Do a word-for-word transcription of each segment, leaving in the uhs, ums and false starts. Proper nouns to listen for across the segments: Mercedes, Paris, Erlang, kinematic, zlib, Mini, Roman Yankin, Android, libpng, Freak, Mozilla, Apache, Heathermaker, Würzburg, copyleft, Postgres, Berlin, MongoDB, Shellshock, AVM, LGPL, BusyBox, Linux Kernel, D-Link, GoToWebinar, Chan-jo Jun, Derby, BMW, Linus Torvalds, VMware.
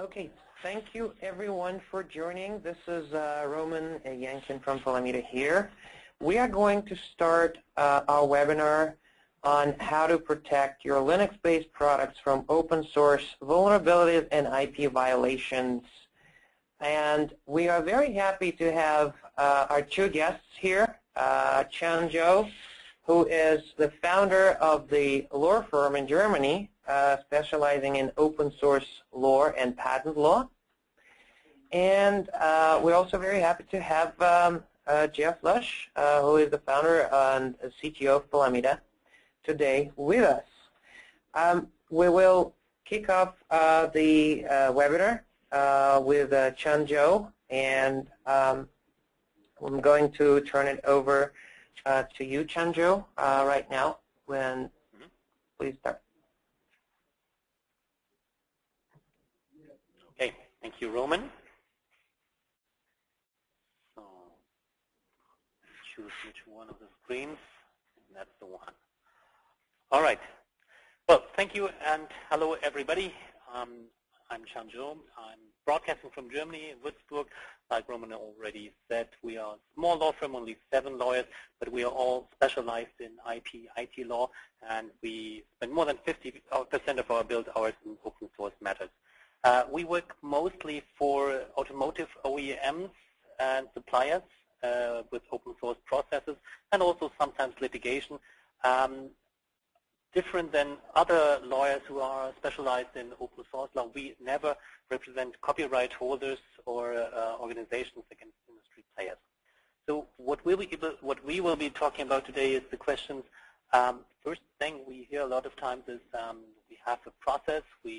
Okay, thank you everyone for joining. This is uh, Roman Yankin from Palamida here. We are going to start uh, our webinar on how to protect your Linux-based products from open source vulnerabilities and I P violations. And we are very happy to have uh, our two guests here, uh, Chan-jo, who is the founder of the law firm in Germany, uh, specializing in open source law and patent law. And uh, we're also very happy to have um, uh, Jeff Luszcz, uh, who is the founder and C T O of Palamida, today with us. Um, we will kick off uh, the uh, webinar uh, with uh, Chan-jo, and um, I'm going to turn it over Uh, to you, Chan-jo, uh, right now. When mm-hmm. Please start. Okay, thank you, Roman. So choose which one of the screens, and that's the one. All right. Well, thank you, and hello, everybody. Um, I'm Chan-jo. I'm broadcasting from Germany, Würzburg. Like Roman already said, we are a small law firm, only seven lawyers, but we are all specialized in I P, I T law, and we spend more than fifty percent of our build hours in open source matters. Uh, we work mostly for automotive O E Ms and suppliers uh, with open source processes, and also sometimes litigation. Um, Different than other lawyers who are specialized in open source law, we never represent copyright holders or uh, organizations against industry players. So what we, what we will be talking about today is the questions. Um, first thing we hear a lot of times is um, we have a process, we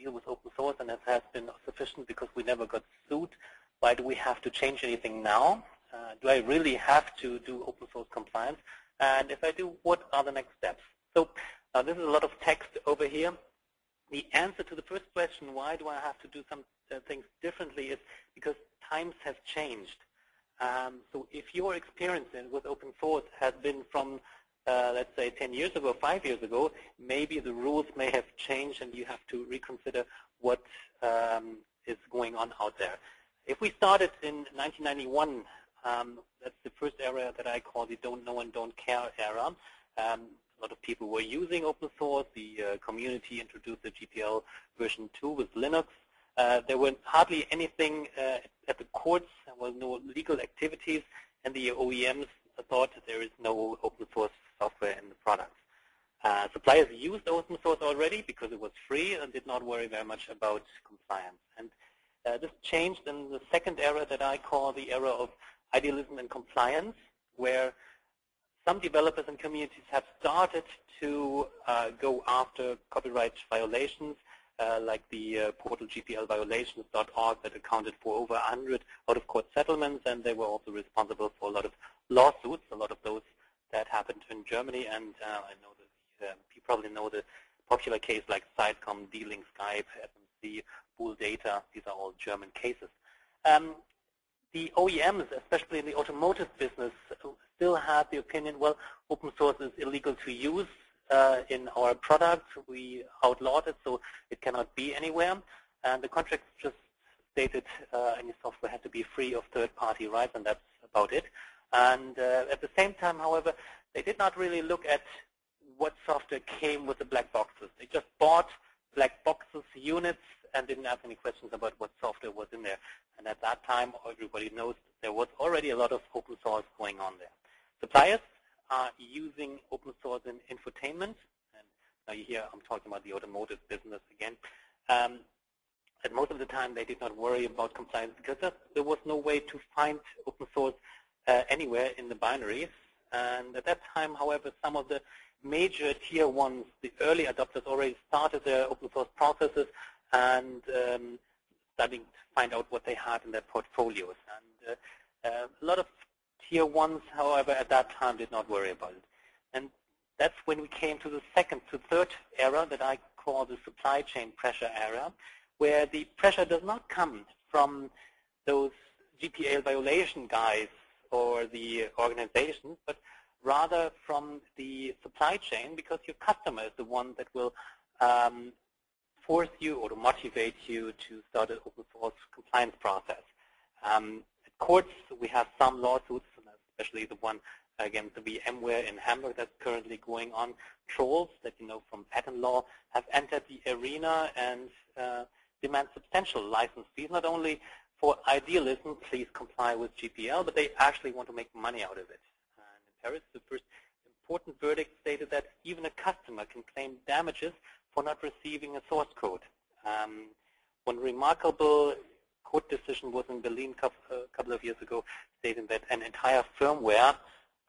deal with open source, and it has been sufficient because we never got sued. Why do we have to change anything now? Uh, do I really have to do open source compliance? And if I do, what are the next steps? So uh, this is a lot of text over here. The answer to the first question, why do I have to do some uh, things differently, is because times have changed. Um, so if your experience with open source has been from, uh, let's say, ten years ago, five years ago, maybe the rules may have changed and you have to reconsider what um, is going on out there. If we started in nineteen ninety-one, um, that's the first era that I call the don't know and don't care era. Um, A lot of people were using open source. The uh, community introduced the G P L version two with Linux. Uh, there were hardly anything uh, at the courts. There was no legal activities, and the O E Ms thought that there is no open source software in the products. Uh, suppliers used open source already because it was free and did not worry very much about compliance. And uh, this changed in the second era that I call the era of idealism and compliance, where some developers and communities have started to uh, go after copyright violations, uh, like the uh, portal G P L violations dot org that accounted for over one hundred out-of-court settlements, and they were also responsible for a lot of lawsuits, a lot of those that happened in Germany. And uh, I know that uh, you probably know the popular case like Sitecom, D-Link, Skype, S M C, Bull Data. These are all German cases. Um, The O E Ms, especially in the automotive business, still have the opinion, well, open source is illegal to use uh, in our products. We outlawed it, so it cannot be anywhere. And the contract just stated uh, any software had to be free of third-party rights, and that's about it. And uh, at the same time, however, they did not really look at what software came with the black boxes. They just bought black boxes, units, and didn't ask any questions about what software was in there. And at that time, everybody knows there was already a lot of open source going on there. Suppliers are using open source in infotainment. And now you hear I'm talking about the automotive business again. Um, and most of the time, they did not worry about compliance because there was no way to find open source uh, anywhere in the binaries. And at that time, however, some of the major tier ones, the early adopters, already started their open source processes and um, starting to find out what they had in their portfolios. And uh, uh, a lot of tier ones, however, at that time did not worry about it. And that's when we came to the second to third era that I call the supply chain pressure era, where the pressure does not come from those G P L violation guys or the organizations, but rather from the supply chain, because your customer is the one that will um, force you or to motivate you to start an open source compliance process. Um, at courts, we have some lawsuits, especially the one against the VMware in Hamburg that's currently going on. Trolls that you know from patent law have entered the arena and uh, demand substantial license fees, not only for idealism, please comply with G P L, but they actually want to make money out of it. And in Paris, the first important verdict stated that even a customer can claim damages for not receiving a source code. Um, one remarkable court decision was in Berlin a couple of years ago, stating that an entire firmware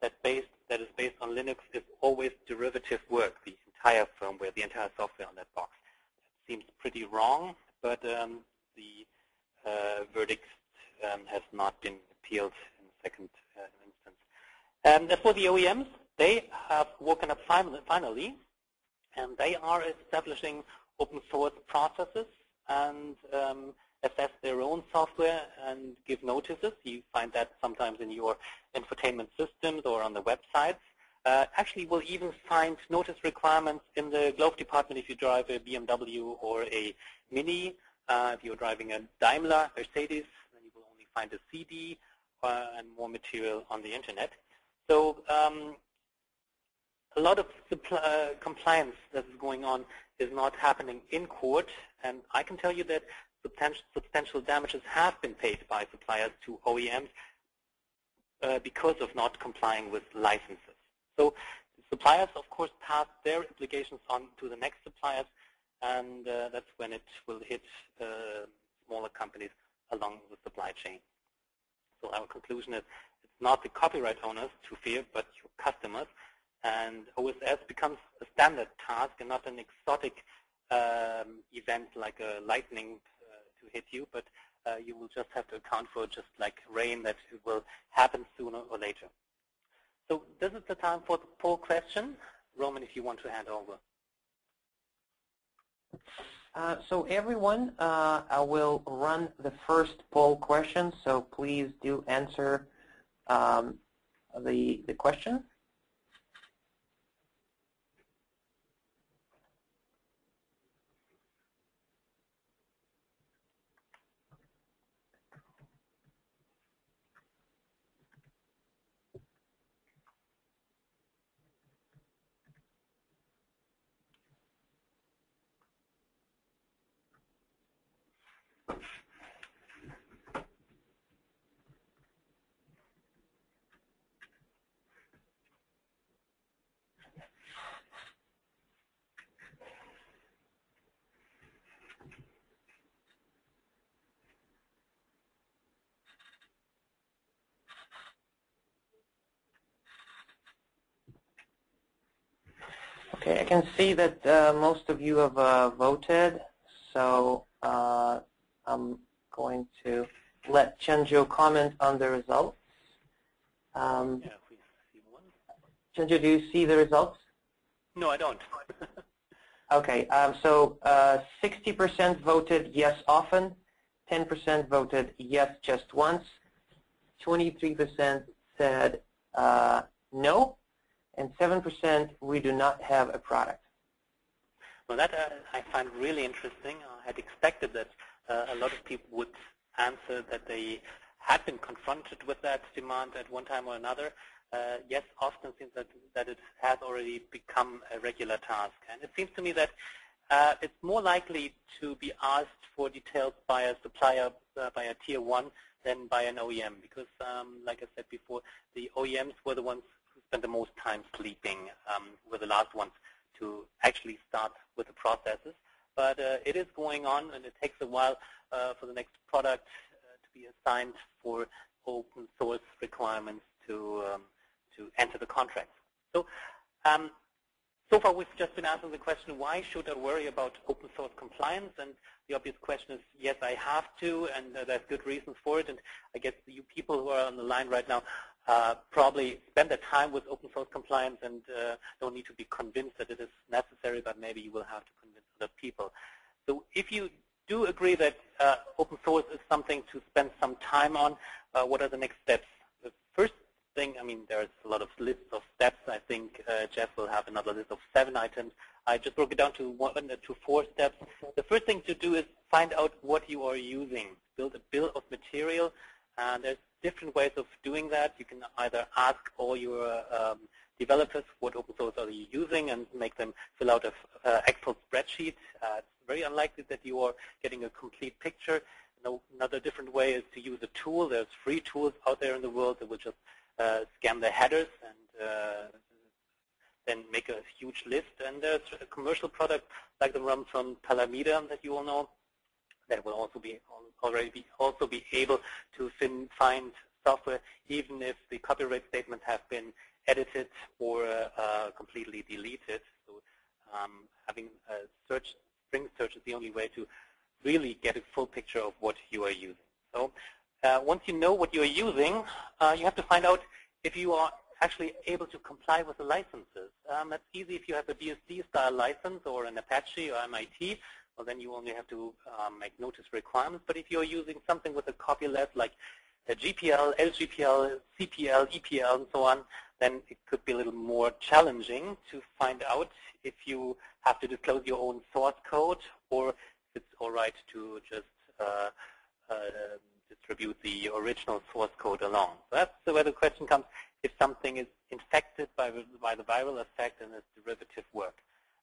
that, based, that is based on Linux is always derivative work, the entire firmware, the entire software on that box. That seems pretty wrong, but um, the uh, verdict um, has not been appealed in the second uh, instance. And as for the O E Ms, they have woken up finally, and they are establishing open source processes and um, assess their own software and give notices. You find that sometimes in your infotainment systems or on the websites. Uh, actually, we'll even find notice requirements in the glove department if you drive a B M W or a Mini. Uh, if you're driving a Daimler, Mercedes, then you will only find a C D uh, and more material on the internet. So um, a lot of uh, compliance that is going on is not happening in court, and I can tell you that substantial damages have been paid by suppliers to O E Ms uh, because of not complying with licenses. So suppliers, of course, pass their obligations on to the next suppliers, and uh, that's when it will hit uh, smaller companies along the supply chain. So our conclusion is it's not the copyright owners to fear, but your customers, and O S S becomes a standard task and not an exotic um, event like a lightning to hit you, but uh, you will just have to account for just like rain that it will happen sooner or later. So this is the time for the poll question. Roman, if you want to hand over. Uh, so everyone, uh, I will run the first poll question, so please do answer um, the, the question. Okay, I can see that uh, most of you have uh, voted, so uh, I'm going to let Chan-jo comment on the results. Um, yeah, please see one. Chan-jo, do you see the results? No, I don't. Okay, um, so sixty percent uh, voted yes often, ten percent voted yes just once, twenty-three percent said uh, no, and seven percent we do not have a product. Well, that uh, I find really interesting. I had expected that uh, a lot of people would answer that they had been confronted with that demand at one time or another. Uh, yes, often seems that, that it has already become a regular task. And it seems to me that uh, it's more likely to be asked for details by a supplier, uh, by a tier one, than by an O E M. Because, um, like I said before, the O E Ms were the ones spend the most time sleeping, um, were the last ones to actually start with the processes. But uh, it is going on, and it takes a while uh, for the next product uh, to be assigned for open source requirements to um, to enter the contract. So, um, so far we've just been answering the question, why should I worry about open source compliance? And the obvious question is, yes, I have to, and uh, there's good reasons for it. And I guess you people who are on the line right now Uh, probably spend their time with open source compliance and uh, don't need to be convinced that it is necessary, but maybe you will have to convince other people. So if you do agree that uh, open source is something to spend some time on, uh, what are the next steps? The first thing. I mean, there's a lot of lists of steps. I think uh, Jeff will have another list of seven items. I just broke it down to one uh, to four steps. The first thing to do is find out what you are using. Build a bill of material. Uh, there's different ways of doing that. You can either ask all your um, developers what open source are you using and make them fill out a uh, Excel spreadsheet. Uh, it's very unlikely that you are getting a complete picture. No, another different way is to use a tool. There's free tools out there in the world that will just uh, scan the headers and uh, then make a huge list. And there's a commercial product like the one from Palamida that you all know that will also be already be also be able to find software even if the copyright statements have been edited or uh, completely deleted. So um, having a search string search is the only way to really get a full picture of what you are using. So uh, once you know what you are using, uh, you have to find out if you are actually able to comply with the licenses. Um, that's easy if you have a B S D style license or an Apache or M I T. Well, then you only have to um, make notice requirements. But if you're using something with a copyleft like a G P L, L G P L, C P L, E P L, and so on, then it could be a little more challenging to find out if you have to disclose your own source code or it's all right to just uh, uh, distribute the original source code along. So that's where the question comes, if something is infected by, by the viral effect and its derivative work.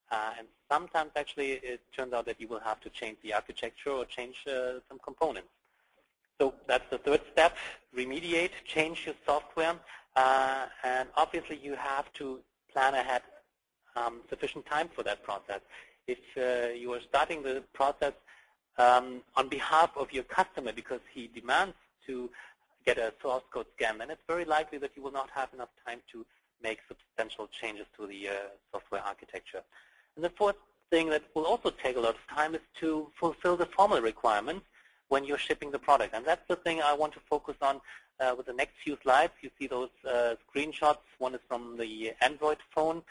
Uh, and sometimes, actually, it turns out that you will have to change the architecture or change uh, some components. So that's the third step, remediate, change your software. Uh, and obviously, you have to plan ahead um, sufficient time for that process. If uh, you are starting the process um, on behalf of your customer because he demands to get a source code scan, then it's very likely that you will not have enough time to make substantial changes to the uh, software architecture. And the fourth thing that will also take a lot of time is to fulfill the formal requirements when you're shipping the product. And that's the thing I want to focus on uh, with the next few slides. You see those uh, screenshots. One is from the Android phone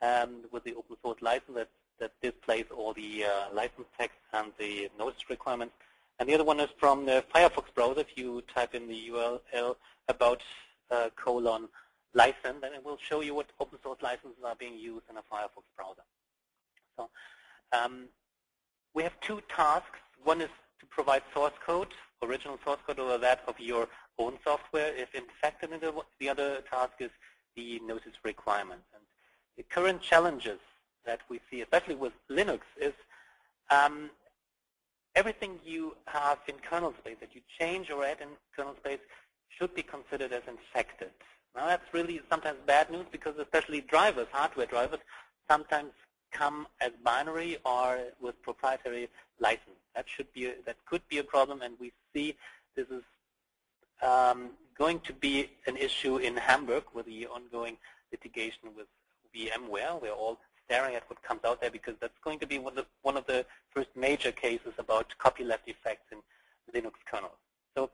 um, with the open source license that that displays all the uh, license text and the notice requirements. And the other one is from the Firefox browser. If you type in the U R L about uh, colon license, then it will show you what open source licenses are being used in a Firefox browser. So um, we have two tasks. One is to provide source code, original source code, or that of your own software if infected. And the other task is the notice requirements. And the current challenges that we see, especially with Linux, is um, everything you have in kernel space that you change or add in kernel space should be considered as infected. Now that's really sometimes bad news because especially drivers, hardware drivers, sometimes come as binary or with proprietary license. That should be a, that could be a problem, and we see this is um, going to be an issue in Hamburg with the ongoing litigation with VMware. We're all staring at what comes out there because that's going to be one of the, one of the first major cases about copyleft effects in Linux kernel. So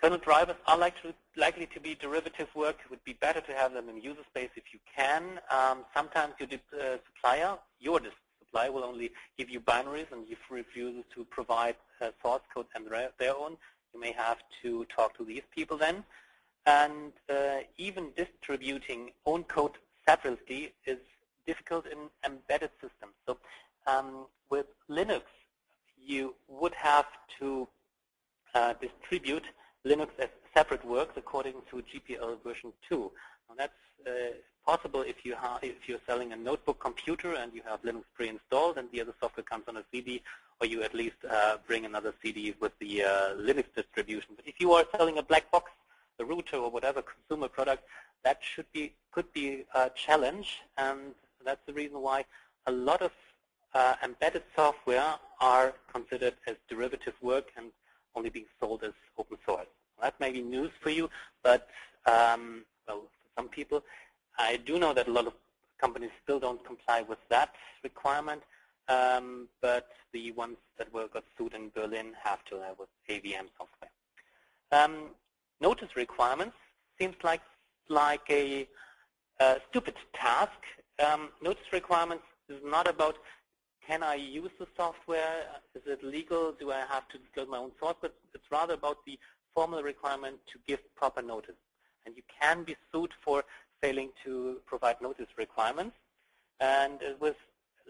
kernel drivers are likely, likely to be derivative work. It would be better to have them in user space if you can. Um, sometimes your uh, supplier, your supplier will only give you binaries and if refuses to provide uh, source code and their own, you may have to talk to these people then. And uh, even distributing own code separately is difficult in embedded systems. So um, with Linux, you would have to uh, distribute Linux as separate works according to G P L version two. Now that's uh, possible if you have, if you're selling a notebook computer and you have Linux pre-installed and the other software comes on a C D, or you at least uh, bring another C D with the uh, Linux distribution. But if you are selling a black box, a router, or whatever consumer product, that should be could be a challenge. And that's the reason why a lot of uh, embedded software are considered as derivative work and only being sold as open source. That may be news for you, but um, well, for some people, I do know that a lot of companies still don't comply with that requirement, um, but the ones that were got sued in Berlin have to uh, with A V M software. Um, notice requirements seems like, like a uh, stupid task. Um, notice requirements is not about can I use the software, is it legal, do I have to disclose my own source, but it's rather about the formal requirement to give proper notice. And you can be sued for failing to provide notice requirements. And with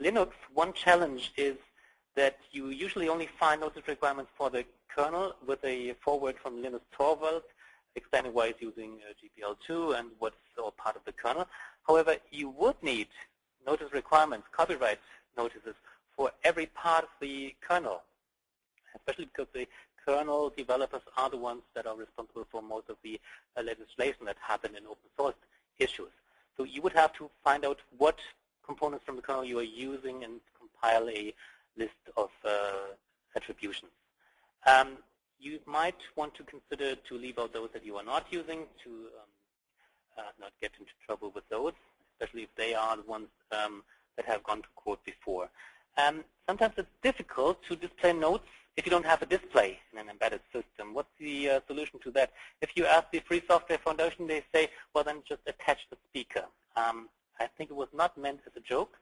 Linux, one challenge is that you usually only find notice requirements for the kernel with a forward from Linus Torvalds explaining why it's using G P L two and what's all part of the kernel. However, you would need notice requirements, copyright notices, for every part of the kernel, especially because the kernel developers are the ones that are responsible for most of the uh, legislation that happened in open source issues. So you would have to find out what components from the kernel you are using and compile a list of uh, attributions. Um, you might want to consider to leave out those that you are not using to um, uh, not get into trouble with those, especially if they are the ones um, that have gone to court before. Um, sometimes it's difficult to display notes if you don't have a display in an embedded system. What's the uh, solution to that? If you ask the Free Software Foundation, they say, well, then just attach the speaker. Um, I think it was not meant as a joke.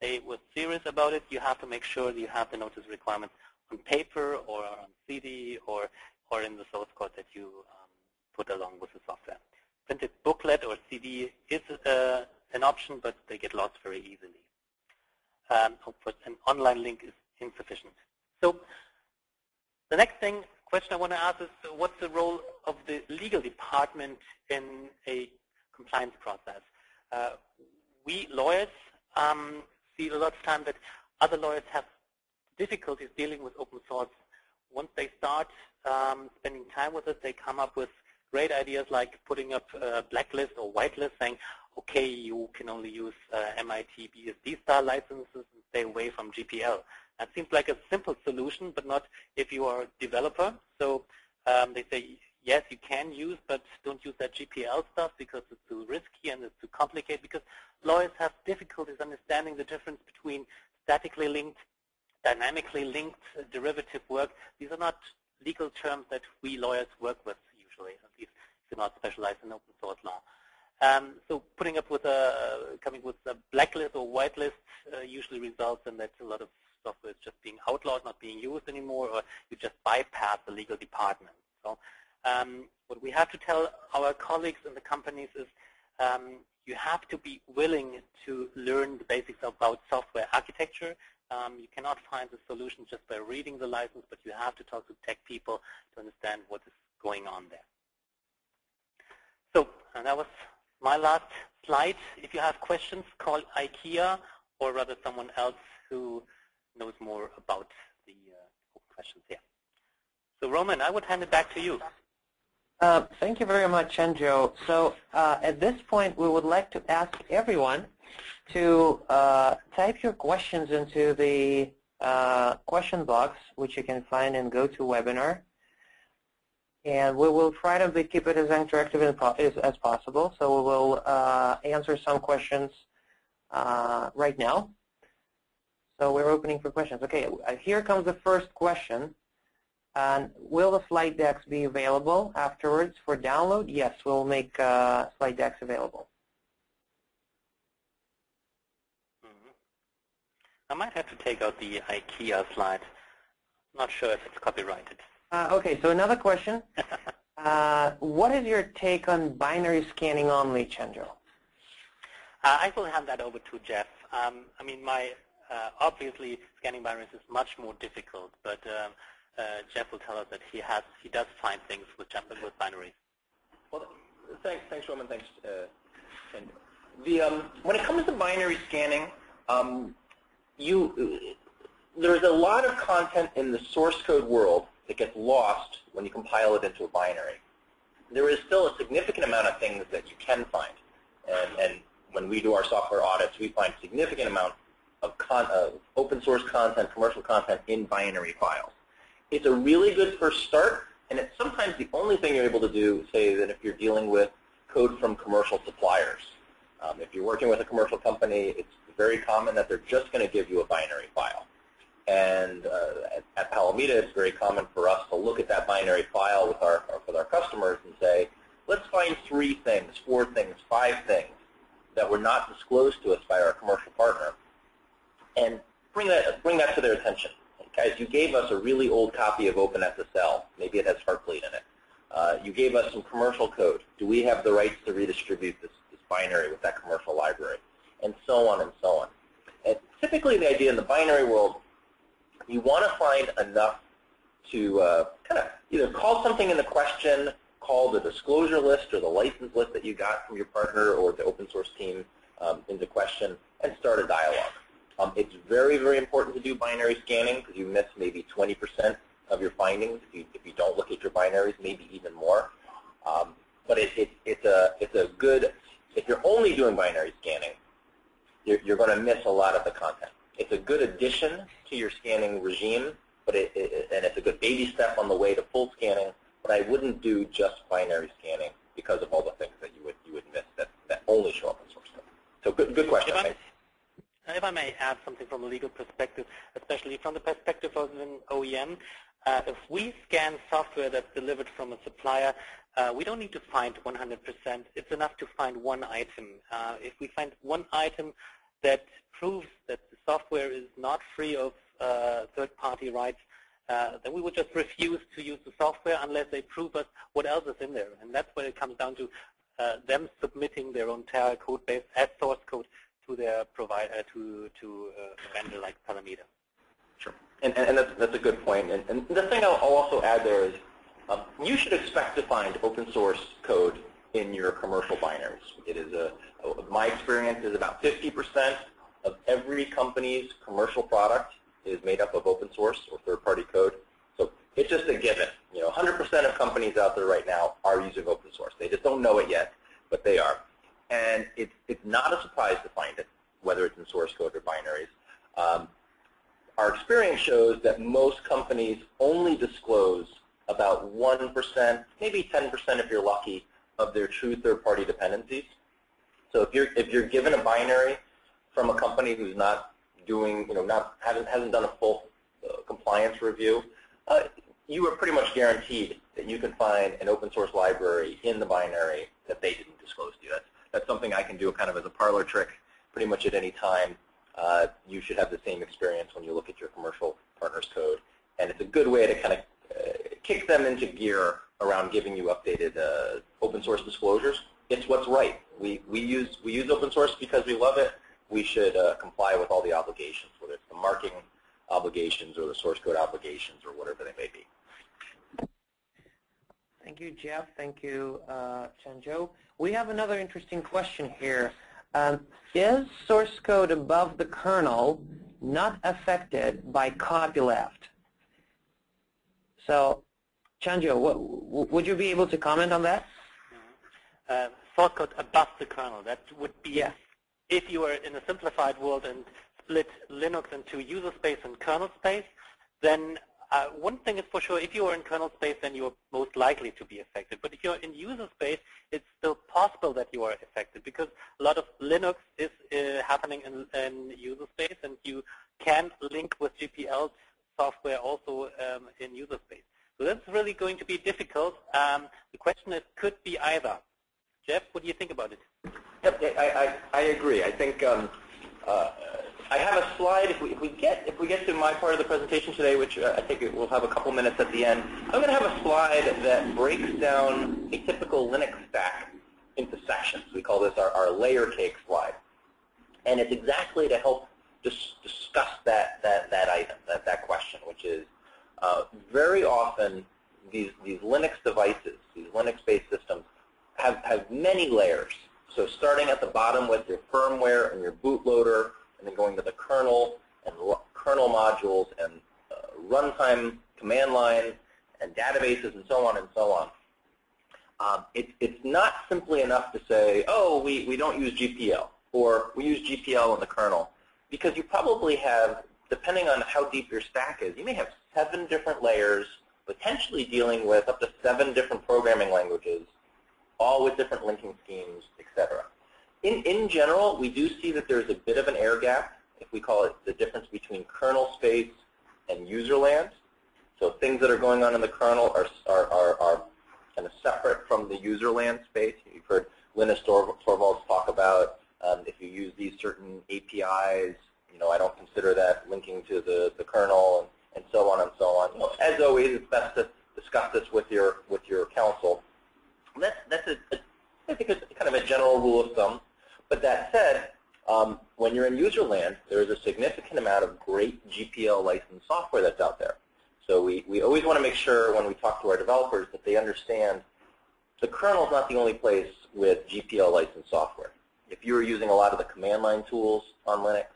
They were serious about it. You have to make sure that you have the notice requirements on paper or on C D or, or in the source code that you um, put along with the software. Printed booklet or C D is uh, an option, but they get lost very easily. Um, an online link is insufficient. So the next thing, question I want to ask is, so what's the role of the legal department in a compliance process? Uh, we lawyers um, see a lot of time that other lawyers have difficulties dealing with open source. Once they start um, spending time with it, they come up with great ideas like putting up a blacklist or whitelist saying, okay, you can only use uh, M I T B S D style licenses and stay away from G P L. That seems like a simple solution, but not if you are a developer. So um, they say, yes, you can use, but don't use that G P L stuff because it's too risky and it's too complicated, because lawyers have difficulties understanding the difference between statically linked, dynamically linked, uh, derivative work. These are not legal terms that we lawyers work with usually, at least if you're not specialized in open source law. Um, so putting up with a, coming with a blacklist or whitelist uh, usually results in that a lot of software is just being outlawed, not being used anymore, or you just bypass the legal department. So um, what we have to tell our colleagues in the companies is um, you have to be willing to learn the basics about software architecture. Um, you cannot find the solution just by reading the license, but you have to talk to tech people to understand what is going on there. So, and that was my last slide. If you have questions, call IKEA or rather someone else who knows more about the uh, questions here. So Roman, I would hand it back to you. Uh, thank you very much, Chan-jo. So uh, at this point, we would like to ask everyone to uh, type your questions into the uh, question box, which you can find in GoToWebinar. And we will try to keep it as interactive as possible. So we will uh, answer some questions uh, right now. So we're opening for questions. Okay, here comes the first question. And will the slide decks be available afterwards for download? Yes, we'll make uh, slide decks available. Mm-hmm. I might have to take out the IKEA slide. Not sure if it's copyrighted. Uh, okay, so another question. uh, what is your take on binary scanning only, Chan-jo? Uh, I will hand that over to Jeff. Um, I mean, my uh, obviously scanning binaries is much more difficult, but um, uh, Jeff will tell us that he has he does find things with with binaries. Well, thanks, thanks, Roman, thanks, uh, Chan-jo. The um, when it comes to binary scanning, um, you there's a lot of content in the source code world that gets lost when you compile it into a binary. There is still a significant amount of things that you can find. And, and when we do our software audits, we find a significant amount of, con of open source content, commercial content in binary files. It's a really good first start, and it's sometimes the only thing you're able to do, say, that if you're dealing with code from commercial suppliers. Um, if you're working with a commercial company, it's very common that they're just going to give you a binary file. And uh, at, at Palamida, it's very common for us to look at that binary file with our with our customers and say, let's find three things, four things, five things that were not disclosed to us by our commercial partner, and bring that bring that to their attention. Guys, you gave us a really old copy of OpenSSL. Maybe it has Heartbleed in it. Uh, you gave us some commercial code. Do we have the rights to redistribute this, this binary with that commercial library? And so on and so on. And typically the idea in the binary world, you want to find enough to uh, kind of either call something in the question, call the disclosure list or the license list that you got from your partner or the open source team um, into question, and start a dialogue. Um, it's very, very important to do binary scanning because you miss maybe twenty percent of your findings if you, if you don't look at your binaries, maybe even more. Um, but it, it, it's a it's a good, if you're only doing binary scanning, you're, you're going to miss a lot of the content. It's a good addition to your scanning regime, but it, it, and it's a good baby step on the way to full scanning. But I wouldn't do just binary scanning because of all the things that you would you would miss that, that only show up in source code. So good good question. If I, if I may add something from a legal perspective, especially from the perspective of an O E M. Uh, if we scan software that's delivered from a supplier, uh, we don't need to find one hundred percent. It's enough to find one item. Uh, if we find one item that proves that the software is not free of uh, third-party rights, uh, then we would just refuse to use the software unless they prove us what else is in there. And that's when it comes down to uh, them submitting their own Terra code base as source code to their provider, uh, to, to uh, a vendor like Palamida. Sure. And, and that's, that's a good point. And, and the thing I'll, I'll also add there is um, you should expect to find open source code in your commercial binaries. It is a, my experience is about fifty percent of every company's commercial product is made up of open source or third-party code. So it's just a given. You know, one hundred percent of companies out there right now are using open source. They just don't know it yet, but they are. And it's, it's not a surprise to find it, whether it's in source code or binaries. Um, Our experience shows that most companies only disclose about one percent, maybe ten percent if you're lucky, of their true third-party dependencies. So if you're if you're given a binary from a company who's not doing, you know, not hasn't hasn't done a full uh, compliance review, uh, you are pretty much guaranteed that you can find an open-source library in the binary that they didn't disclose to you. That's that's something I can do kind of as a parlor trick, pretty much at any time. Uh, you should have the same experience when you look at your commercial partner's code, and it's a good way to kind of uh, kick them into gear around giving you updated uh, open source disclosures. It's what's right. We we use we use open source because we love it. We should uh, comply with all the obligations, whether it's the marking obligations or the source code obligations or whatever they may be. Thank you, Jeff. Thank you, uh, Chan-jo. We have another interesting question here. Um, is source code above the kernel not affected by copyleft? So, Chan-jo, would you be able to comment on that? Mm-hmm. uh, source code above the kernel, that would be, yeah. If you were in a simplified world and split Linux into user space and kernel space, then uh, one thing is for sure, if you are in kernel space, then you are most likely to be affected. But if you're in user space, it's still possible that you are affected because a lot of Linux is uh, happening in, in user space, and you can link with G P L software also um, in user space. So that's really going to be difficult. Um, the question is, could be either. Jeff, what do you think about it? Yep, I, I, I agree. I think um, uh, I have a slide. If we, if we get if we get to my part of the presentation today, which uh, I think it will have a couple minutes at the end, I'm going to have a slide that breaks down a typical Linux stack into sections. We call this our, our layer cake slide, and it's exactly to help dis discuss that that that item, that that question, which is uh, very often these these Linux devices, these Linux-based systems, have have many layers. So starting at the bottom with your firmware and your bootloader, and then going to the kernel and kernel modules and uh, runtime command line and databases and so on and so on. Um, it, it's not simply enough to say, oh, we, we don't use G P L, or we use G P L in the kernel, because you probably have, depending on how deep your stack is, you may have seven different layers, potentially dealing with up to seven different programming languages, all with different linking schemes, et cetera. In, in general, we do see that there's a bit of an air gap, if we call it the difference between kernel space and user land. So things that are going on in the kernel are, are, are, are kind of separate from the user land space. You've heard Linus Torvalds talk about um, if you use these certain A P Is, you know, I don't consider that linking to the, the kernel, and, and so on and so on. You know, as always, it's best to, to discuss this with your with your counsel. And that's that's a, a, I think it's kind of a general rule of thumb. But that said, um, when you're in user land, there is a significant amount of great G P L licensed software that's out there. So we, we always want to make sure when we talk to our developers that they understand the kernel is not the only place with G P L licensed software. If you're using a lot of the command line tools on Linux,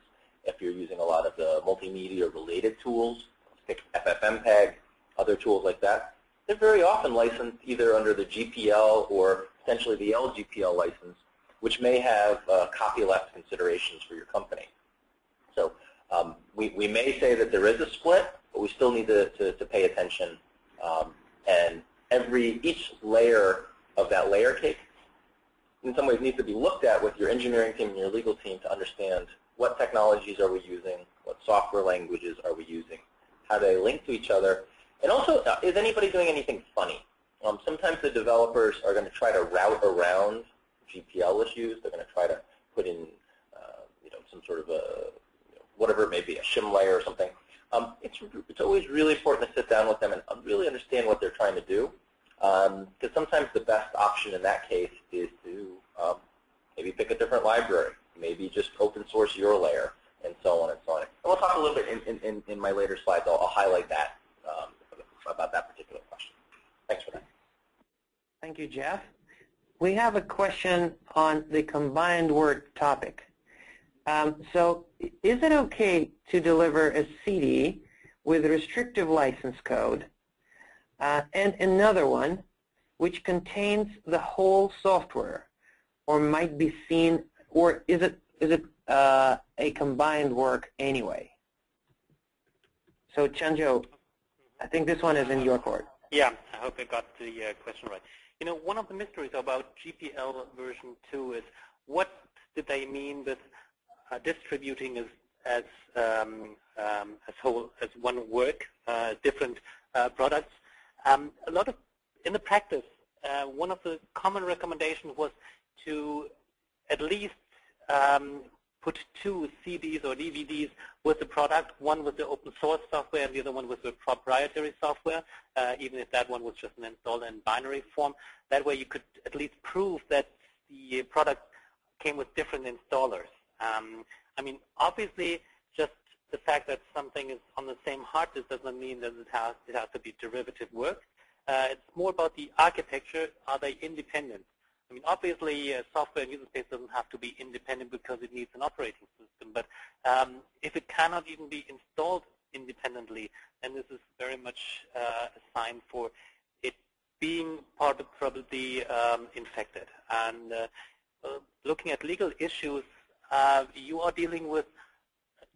if you're using a lot of the multimedia related tools, like FFmpeg, other tools like that, they're very often licensed either under the G P L or essentially the L G P L license, which may have uh, copyleft considerations for your company. So um, we, we may say that there is a split, but we still need to, to, to pay attention. Um, and every each layer of that layer cake in some ways needs to be looked at with your engineering team and your legal team to understand what technologies are we using, what software languages are we using, how do they link to each other, and also uh, is anybody doing anything funny? Um, sometimes the developers are going to try to route around G P L issues. They're going to try to put in, uh, you know, some sort of a, you know, whatever it may be, a shim layer or something. Um, it's it's always really important to sit down with them and really understand what they're trying to do, because um, sometimes the best option in that case is to um, maybe pick a different library, maybe just open source your layer, and so on and so on. And we'll talk a little bit in in, in my later slides. I'll, I'll highlight that um, about that particular question. Thanks for that. Thank you, Jeff. We have a question on the combined word topic. Um, so is it okay to deliver a C D with restrictive license code uh, and another one which contains the whole software or might be seen, or is it, is it uh, a combined work anyway? So Chan-jo, I think this one is in your court. Yeah, I hope I got the uh, question right. You know, one of the mysteries about G P L version two is what did they mean with uh, distributing as as um, um, as whole as one work, uh, different uh, products. Um, a lot of in the practice, uh, one of the common recommendations was to at least um, put two C Ds or D V Ds with the product, one with the open source software and the other one with the proprietary software, uh, even if that one was just an install in binary form. That way you could at least prove that the product came with different installers. Um, I mean, obviously, just the fact that something is on the same hard disk doesn't mean that it has, it has to be derivative work. Uh, it's more about the architecture. Are they independent? I mean, obviously, uh, software and user space doesn't have to be independent because it needs an operating system. But um, if it cannot even be installed independently, then this is very much uh, a sign for it being part of probably um, infected. And uh, uh, looking at legal issues, uh, you are dealing with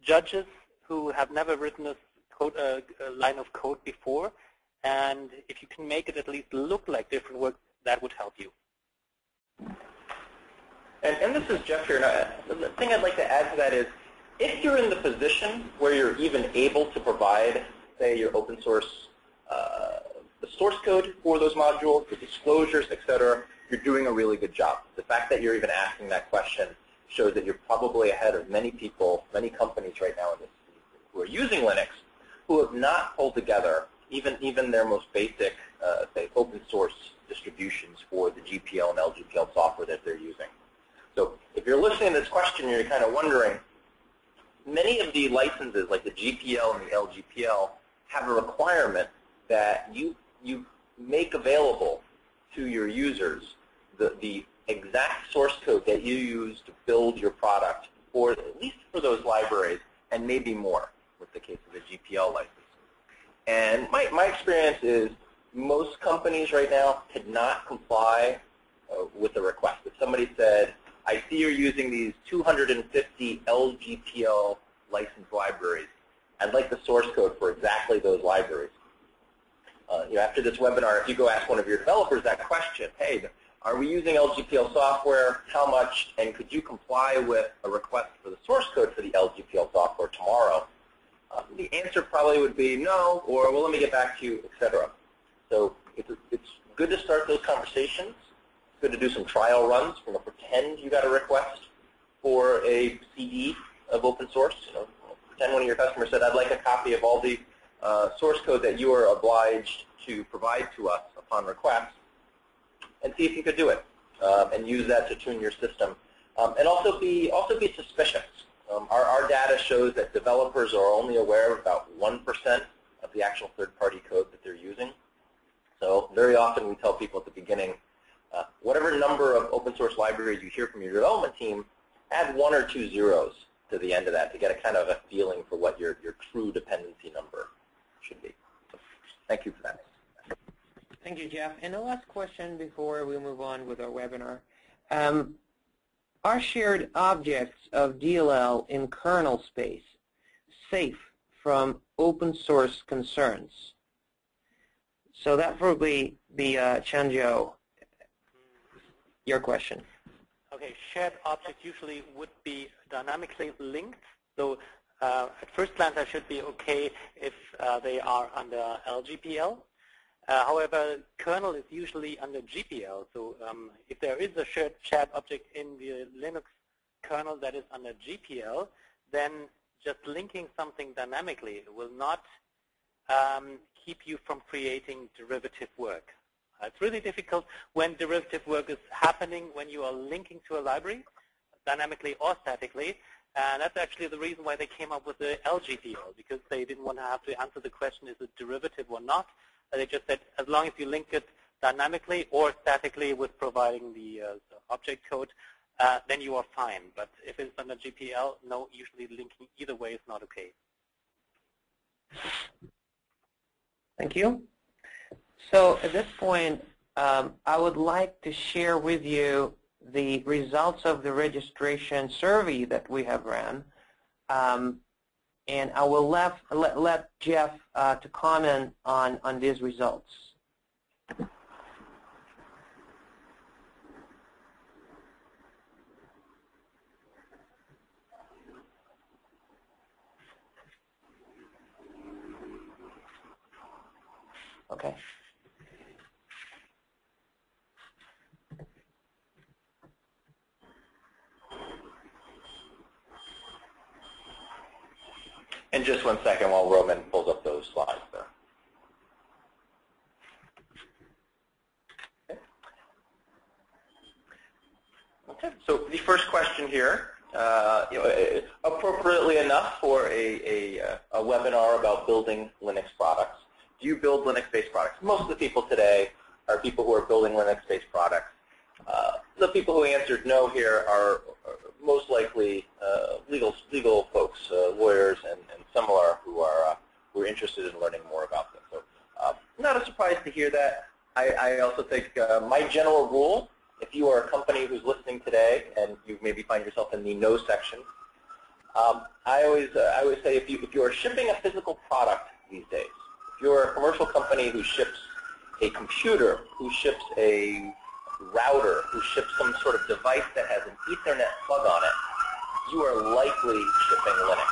judges who have never written a, code, uh, a line of code before. And if you can make it at least look like different work, that would help you. And, and this is Jeff here, and I, the thing I'd like to add to that is, if you're in the position where you're even able to provide, say, your open source, uh, the source code for those modules, the disclosures, et cetera, you're doing a really good job. The fact that you're even asking that question shows that you're probably ahead of many people, many companies right now in this, who are using Linux, who have not pulled together even, even their most basic, uh, say, open source distributions for the G P L and L G P L software that they're using. So if you're listening to this question and you're kind of wondering, many of the licenses, like the G P L and the L G P L, have a requirement that you, you make available to your users the, the exact source code that you use to build your product, or at least for those libraries, and maybe more with the case of the G P L license. And my, my experience is most companies right now could not comply uh, with the request. If somebody said, I see you're using these two hundred fifty L G P L licensed libraries, I'd like the source code for exactly those libraries. Uh, you know, after this webinar, if you go ask one of your developers that question, hey, are we using L G P L software, how much, and could you comply with a request for the source code for the L G P L software tomorrow? Um, the answer probably would be no, or well, let me get back to you, et cetera. So it's, it's good to start those conversations. It's good to do some trial runs. We're going to pretend you got a request for a C D of open source. You know, pretend one of your customers said, I'd like a copy of all the uh, source code that you are obliged to provide to us upon request, and see if you could do it, um, and use that to tune your system. Um, and also be also be suspicious. Um, our, our data shows that developers are only aware of about one percent of the actual third-party code that they're using. So very often we tell people at the beginning, uh, whatever number of open source libraries you hear from your development team, add one or two zeros to the end of that to get a kind of a feeling for what your, your true dependency number should be. So thank you for that. Thank you, Jeff. And the last question before we move on with our webinar. Um, are shared objects of D L L in kernel space safe from open source concerns? So that probably be uh, Chan-jo, your question. Okay, shared objects usually would be dynamically linked. So uh, at first glance, I should be okay if uh, they are under L G P L. Uh, however, kernel is usually under G P L. So um, if there is a shared, shared object in the Linux kernel that is under G P L, then just linking something dynamically will not um, keep you from creating derivative work. Uh, it's really difficult when derivative work is happening when you are linking to a library, dynamically or statically. And that's actually the reason why they came up with the L G P L, because they didn't want to have to answer the question, is it derivative or not? They just said, as long as you link it dynamically or statically with providing the, uh, the object code, uh, then you are fine. But if it's under G P L, no, usually linking either way is not okay. Thank you. So at this point, um, I would like to share with you the results of the registration survey that we have ran. Um, And I will left, let, let Jeff uh, to comment on, on these results. Okay. And just one second while Roman pulls up those slides there. Okay. Okay. So the first question here, uh, you know, appropriately enough for a, a, a webinar about building Linux products. Do you build Linux-based products? Most of the people today are people who are building Linux-based products. Uh, the people who answered no here are, are most likely uh, legal legal folks, uh, lawyers, and, and similar who are uh, who are interested in learning more about this. So, uh, not a surprise to hear that. I, I also think uh, my general rule: if you are a company who's listening today and you maybe find yourself in the no section, um, I always uh, I always say if you if you are shipping a physical product these days, if you're a commercial company who ships a computer, who ships a router, who ships some sort of device that has an Ethernet plug on it, you are likely shipping Linux.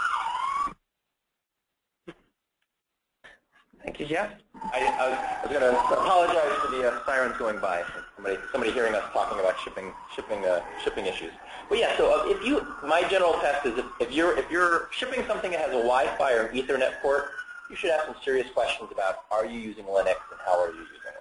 Thank you, Jeff. I, I was, was going to apologize for the uh, sirens going by. Somebody, somebody hearing us talking about shipping, shipping, uh, shipping issues. But yeah, so uh, if you, my general test is if, if you're if you're shipping something that has a Wi-Fi or an Ethernet port, you should have some serious questions about are you using Linux and how are you using Linux.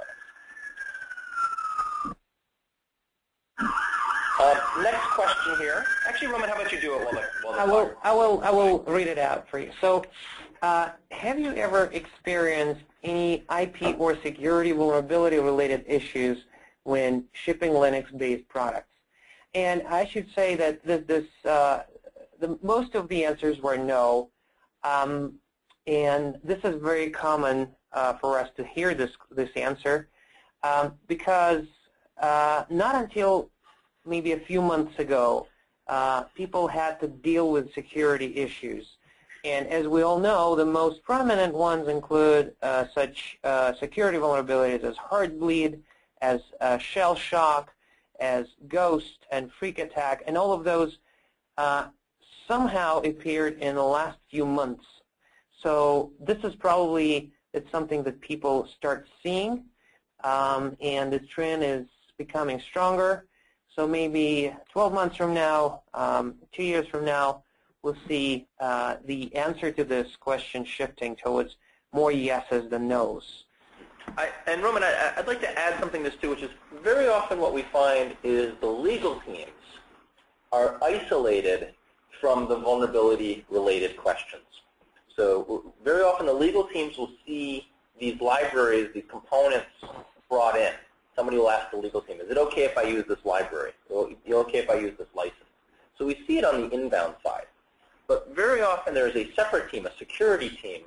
Uh, next question here. Actually, Roman, how about you do it while I, while I will. I will. I will read it out for you. So, uh, have you ever experienced any I P or security vulnerability-related issues when shipping Linux-based products? And I should say that this, this uh, the most of the answers were no, um, and this is very common uh, for us to hear this this answer um, because uh, not until maybe a few months ago, uh, people had to deal with security issues. And as we all know, the most prominent ones include uh, such uh, security vulnerabilities as Heartbleed, as uh, Shell Shock, as Ghost, and Freak Attack. And all of those uh, somehow appeared in the last few months. So this is probably it's something that people start seeing. Um, and the trend is becoming stronger. So maybe twelve months from now, um, two years from now, we'll see uh, the answer to this question shifting towards more yeses than nos. I, and Roman, I, I'd like to add something to this too, which is very often what we find is the legal teams are isolated from the vulnerability-related questions. So very often the legal teams will see these libraries, these components brought in. Somebody will ask the legal team, is it okay if I use this library? Is it okay if I use this license? So we see it on the inbound side. But very often there is a separate team, a security team,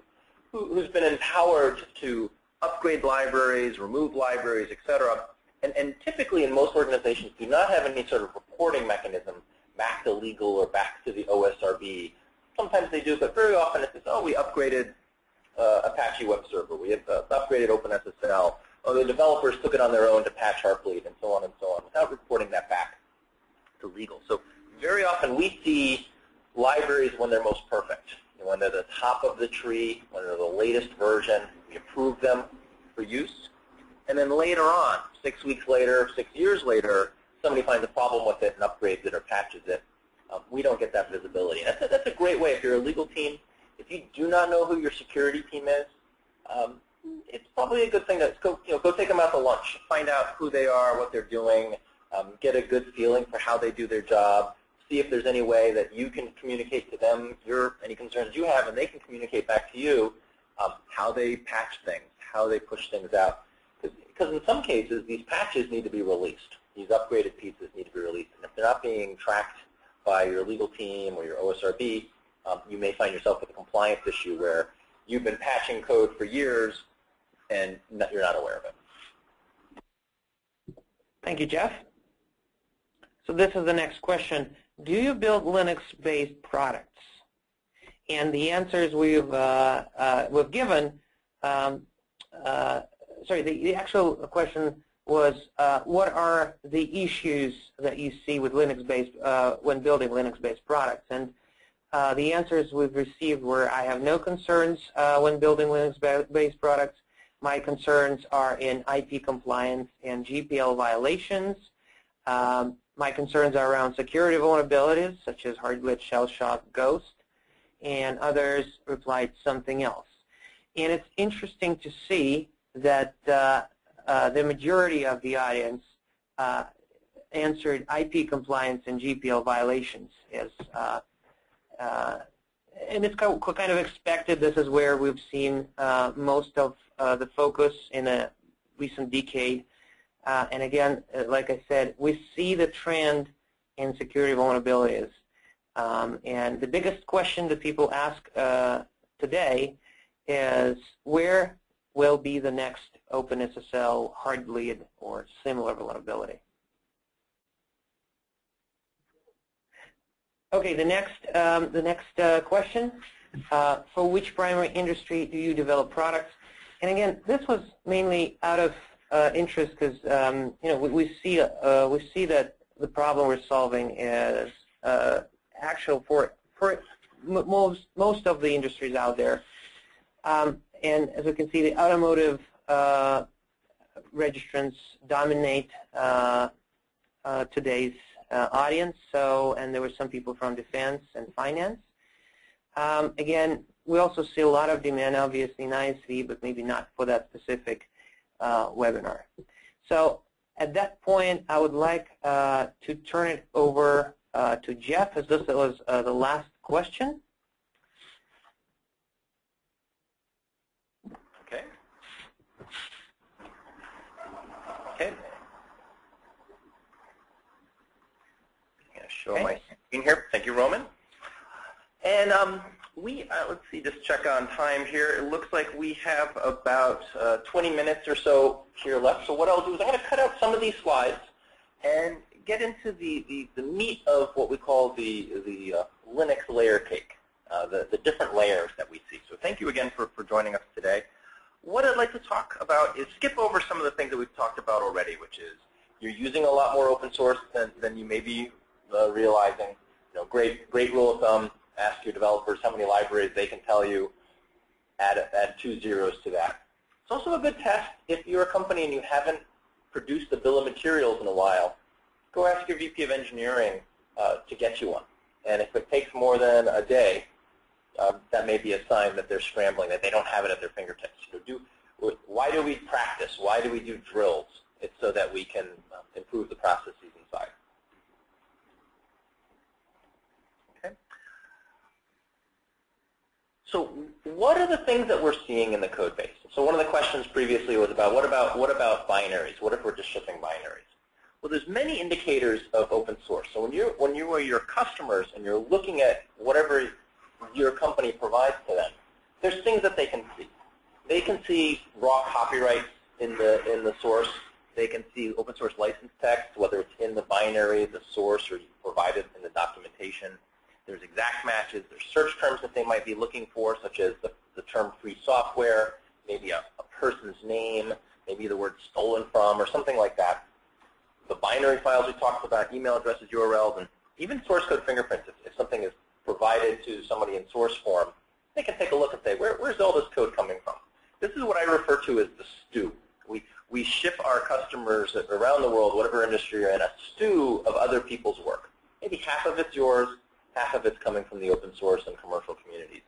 who, who's been empowered to upgrade libraries, remove libraries, et cetera. And, and typically in most organizations do not have any sort of reporting mechanism back to legal or back to the O S R B. Sometimes they do, but very often it's, oh, we upgraded uh, Apache web server, we have, uh, upgraded OpenSSL, or the developers took it on their own to patch Heartbleed, and so on and so on, without reporting that back to legal. So very often we see libraries when they're most perfect, when they're the top of the tree, when they're the latest version, we approve them for use. And then later on, six weeks later, six years later, somebody finds a problem with it and upgrades it or patches it. Um, we don't get that visibility. That's a, that's a great way if you're a legal team. If you do not know who your security team is, um, it's probably a good thing to go, you know, go take them out to lunch, find out who they are, what they're doing, um, get a good feeling for how they do their job, see if there's any way that you can communicate to them your any concerns you have, and they can communicate back to you um, how they patch things, how they push things out. Because in some cases, these patches need to be released. These upgraded pieces need to be released. And if they're not being tracked by your legal team or your O S R B, um, you may find yourself with a compliance issue where you've been patching code for years and not, you're not aware of it. Thank you, Jeff. So this is the next question. Do you build Linux-based products? And the answers we've, uh, uh, we've given, um, uh, sorry, the, the actual question was uh, what are the issues that you see with Linux-based, uh, when building Linux-based products? And uh, the answers we've received were, I have no concerns uh, when building Linux-based products. My concerns are in I P compliance and G P L violations. Um, my concerns are around security vulnerabilities, such as Heartbleed, Shellshock, Ghost, and others replied something else. And it's interesting to see that uh, uh, the majority of the audience uh, answered I P compliance and G P L violations. As, uh, uh, and it's kind of, kind of expected. This is where we've seen uh, most of uh, the focus in a recent decade. Uh, and again, like I said, we see the trend in security vulnerabilities. Um, and the biggest question that people ask uh, today is, where will be the next OpenSSL, Heartbleed, or similar vulnerability? Okay, the next, um, the next uh, question, uh, for which primary industry do you develop products? And again, this was mainly out of Uh, interest because um, you know we, we see uh, we see that the problem we're solving is uh, actual for for most most of the industries out there, um, and as we can see, the automotive uh, registrants dominate uh, uh, today's uh, audience. So, and there were some people from defense and finance. Um, again, we also see a lot of demand, obviously in I S V, but maybe not for that specific Uh, webinar. So at that point, I would like uh, to turn it over uh, to Jeff, as this was uh, the last question. Okay. Okay. I'm going to show okay. my screen here. Thank you, Roman. And um, We, uh, let's see, just check on time here. It looks like we have about uh, twenty minutes or so here left. So what I'll do is I'm going to cut out some of these slides and get into the, the, the meat of what we call the, the uh, Linux layer cake, uh, the, the different layers that we see. So thank you again for, for joining us today. What I'd like to talk about is skip over some of the things that we've talked about already, which is you're using a lot more open source than, than you may be uh, realizing. You know, great, great rule of thumb. Ask your developers how many libraries they can tell you, add, add two zeros to that. It's also a good test if you're a company and you haven't produced the bill of materials in a while, go ask your V P of engineering uh, to get you one. And if it takes more than a day, um, that may be a sign that they're scrambling, that they don't have it at their fingertips. So do, why do we practice? Why do we do drills? It's so that we can um, improve the processes inside. Okay. So what are the things that we're seeing in the code base? So one of the questions previously was about what about what about binaries? What if we're just shipping binaries? Well, there's many indicators of open source. So when you when you are your customers and you're looking at whatever your company provides to them, there's things that they can see. They can see raw copyrights in the in the source. They can see open source license text, whether it's in the binary, the source, or provided in the documentation. There's exact matches. There's search terms that they might be looking for, such as the, the term free software, maybe a, a person's name, maybe the word stolen from, or something like that. The binary files we talked about, email addresses, U R Ls, and even source code fingerprints. If, if something is provided to somebody in source form, they can take a look and say, Where, where's all this code coming from? This is what I refer to as the stew. We, we ship our customers around the world, whatever industry you're in, a stew of other people's work. Maybe half of it's yours, half of it's coming from the open source and commercial communities.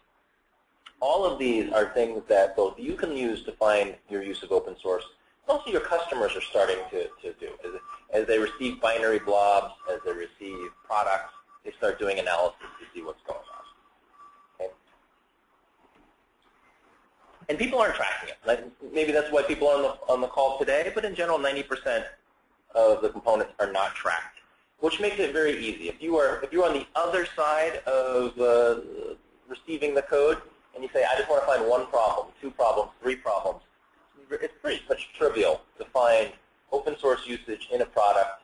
All of these are things that both you can use to find your use of open source, and also your customers are starting to, to do. As, as they receive binary blobs, as they receive products, they start doing analysis to see what's going on. And people aren't tracking it. Like, maybe that's why people are on the, on the call today, but in general, ninety percent of the components are not tracked, which makes it very easy. If you are, if you're on the other side of uh, receiving the code and you say, I just want to find one problem, two problems, three problems, it's pretty much trivial to find open source usage in a product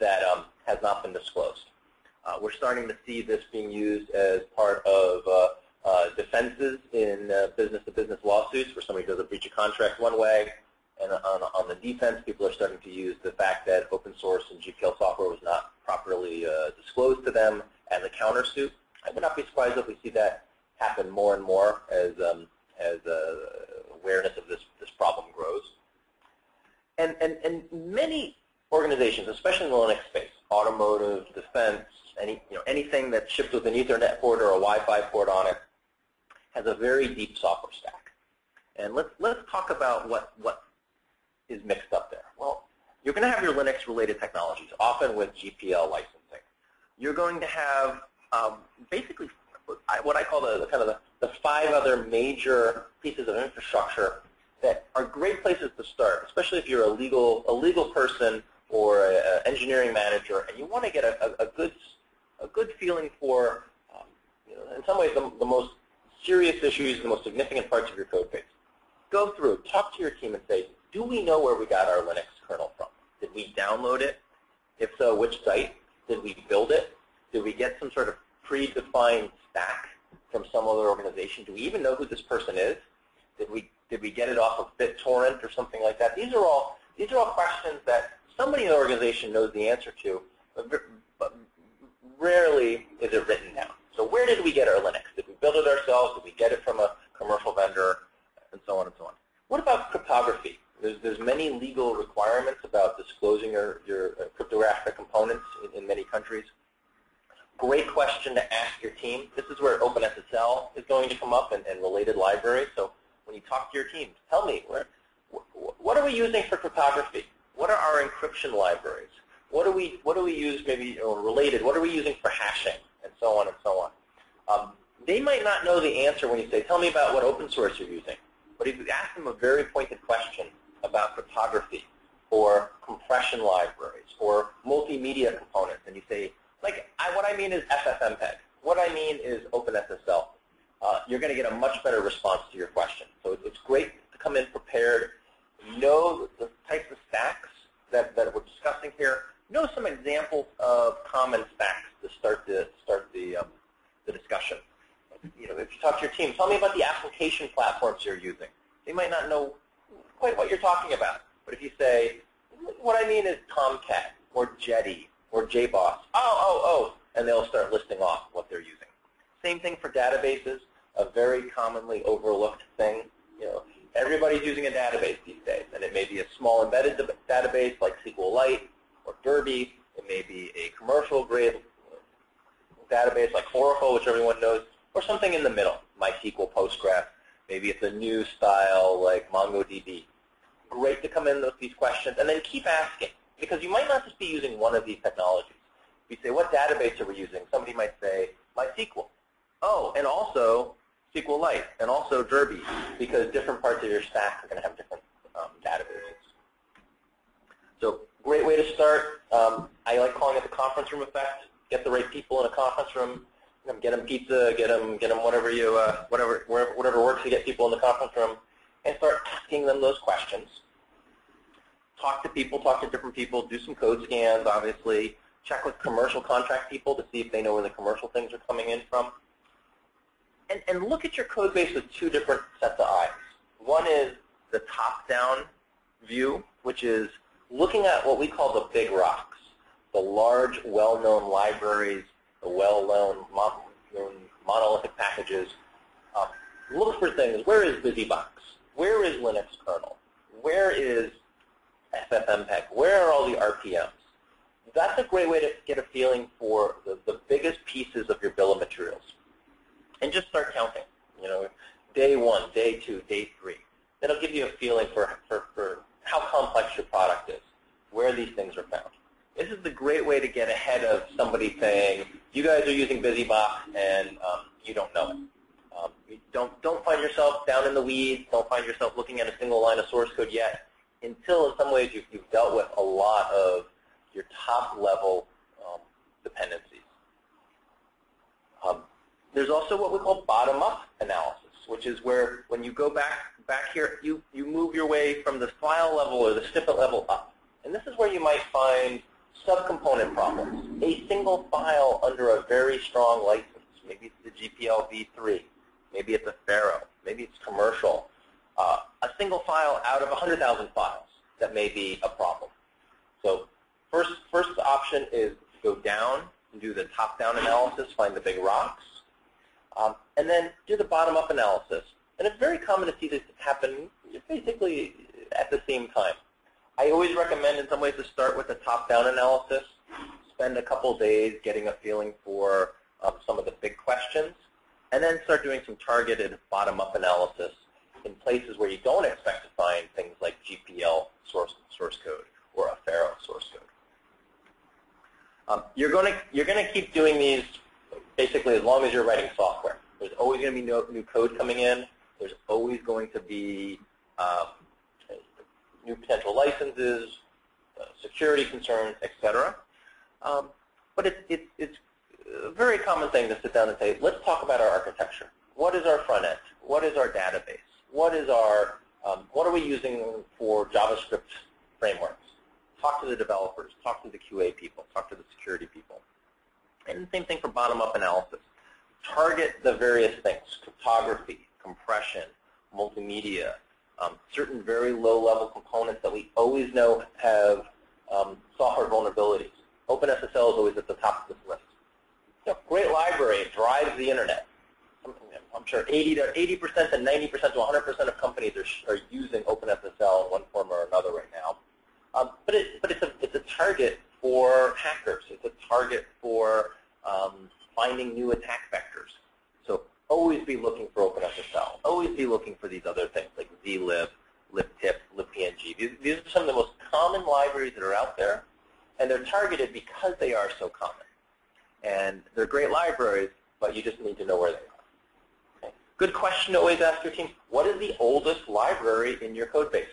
that um, has not been disclosed. Uh, we're starting to see this being used as part of uh, Uh, defenses in uh, business-to-business lawsuits where somebody does a breach of contract one way, and on, on the defense, people are starting to use the fact that open source and G P L software was not properly uh, disclosed to them as a countersuit. I would not be surprised if we see that happen more and more as um, as uh, awareness of this this problem grows. And and and many organizations, especially in the Linux space, automotive, defense, any you know anything that's shipped with an Ethernet port or a Wi-Fi port on it, has a very deep software stack. And let's, let's talk about what, what is mixed up there. Well, you're going to have your Linux-related technologies, often with G P L licensing. You're going to have um, basically what I call the, the kind of the, the five other major pieces of infrastructure that are great places to start, especially if you're a legal, a legal person or an engineering manager, and you want to get a, a, a, good, a good feeling for, um, you know, in some ways, the, the most serious issues, the most significant parts of your code base. Go through, talk to your team and say, do we know where we got our Linux kernel from? Did we download it? If so, which site? Did we build it? Did we get some sort of predefined stack from some other organization? Do we even know who this person is? Did we, did we get it off of BitTorrent or something like that? These are all, these are all questions that somebody in the organization knows the answer to, but rarely is it written down. So where did we get our Linux? Did we build it ourselves? Did we get it from a commercial vendor? And so on and so on. What about cryptography? There's, there's many legal requirements about disclosing your, your cryptographic components in, in many countries. Great question to ask your team. This is where OpenSSL is going to come up and, and related libraries. So when you talk to your team, tell me, where, what are we using for cryptography? What are our encryption libraries? What do we, what do we use maybe or related? What are we using for hashing? And so on and so on. Um, they might not know the answer when you say, tell me about what open source you're using. But if you ask them a very pointed question about cryptography or compression libraries or multimedia components, and you say, like, I, what I mean is FFmpeg. What I mean is OpenSSL. Uh, you're going to get a much better response to your question. So it's great to come in prepared, know the types of stacks that, that we're discussing here, know some examples of common stacks to start the, start the, um, the discussion. You know, if you talk to your team, tell me about the application platforms you're using. They might not know quite what you're talking about, but if you say, what I mean is Tomcat or Jetty or JBoss, oh, oh, oh, and they'll start listing off what they're using. Same thing for databases, a very commonly overlooked thing. You know, everybody's using a database these days, and it may be a small embedded database like SQLite or Derby. It may be a commercial grade database like Oracle, which everyone knows. or something in the middle, MySQL, Postgres. Maybe it's a new style like MongoDB. Great to come in with these questions, and then keep asking, because you might not just be using one of these technologies. If you say, what database are we using? Somebody might say, MySQL. Oh, and also SQLite, and also Derby, because different parts of your stack are going to have different um, databases. So great way to start. Um, I like calling it the conference room effect. Get the right people in a conference room. Get them pizza. Get them, get them whatever you, uh, whatever, wherever, whatever works to get people in the conference room, and start asking them those questions. Talk to people. Talk to different people. Do some code scans, obviously. Check with commercial contract people to see if they know where the commercial things are coming in from. And, and look at your code base with two different sets of eyes. One is the top-down view, which is looking at what we call the big rocks, the large, well-known libraries, the well-known monolithic packages. Um, look for things. Where is BusyBox? Where is Linux Kernel? Where is FFmpeg? Where are all the R P Ms? That's a great way to get a feeling for the, the biggest pieces of your bill of materials. And just start counting. You know, day one, day two, day three. That'll give you a feeling for, for, for how complex your product is, where these things are found. This is the great way to get ahead of somebody saying, you guys are using BusyBox and um, you don't know it. Um, don't, don't find yourself down in the weeds. Don't find yourself looking at a single line of source code yet until in some ways you've, you've dealt with a lot of your top-level um, dependencies. Um, There's also what we call bottom-up analysis, which is where when you go back back here, you, you move your way from the file level or the snippet level up. And this is where you might find subcomponent problems. A single file under a very strong license. Maybe it's the G P L v three. Maybe it's a Faro. Maybe it's commercial. Uh, a single file out of one hundred thousand files that may be a problem. So first, first option is go down and do the top-down analysis, find the big rocks. Um, and then do the bottom-up analysis. And it's very common to see this happen basically at the same time. I always recommend in some ways to start with a top-down analysis, spend a couple days getting a feeling for um, some of the big questions, and then start doing some targeted bottom-up analysis in places where you don't expect to find things like G P L source, source code or a Faro source code. Um, you're going to you're going to keep doing these basically as long as you're writing software. There's always going to be no, new code coming in. There's always going to be um, new potential licenses, uh, security concerns, et cetera. Um, but it, it, it's a very common thing to sit down and say, let's talk about our architecture. What is our front end? What is our database? What is our, um, what are we using for JavaScript frameworks? Talk to the developers. Talk to the Q A people. Talk to the security people. And the same thing for bottom-up analysis. Target the various things, cryptography, compression, multimedia, um, certain very low-level components that we always know have um, software vulnerabilities. OpenSSL is always at the top of this list. You know, great library, it drives the internet. I'm, I'm sure eighty to eighty percent to ninety percent to one hundred percent of companies are, are using OpenSSL in one form or another right now. Um, but it, but it's a, it's a target for hackers. It's a target for um, finding new attack vectors. So always be looking for OpenSSL. Always be looking for these other things like zlib, libtip, libpng. These, these are some of the most common libraries that are out there, and they're targeted because they are so common. And they're great libraries, but you just need to know where they are. Okay. Good question to always ask your team. What is the oldest library in your code base?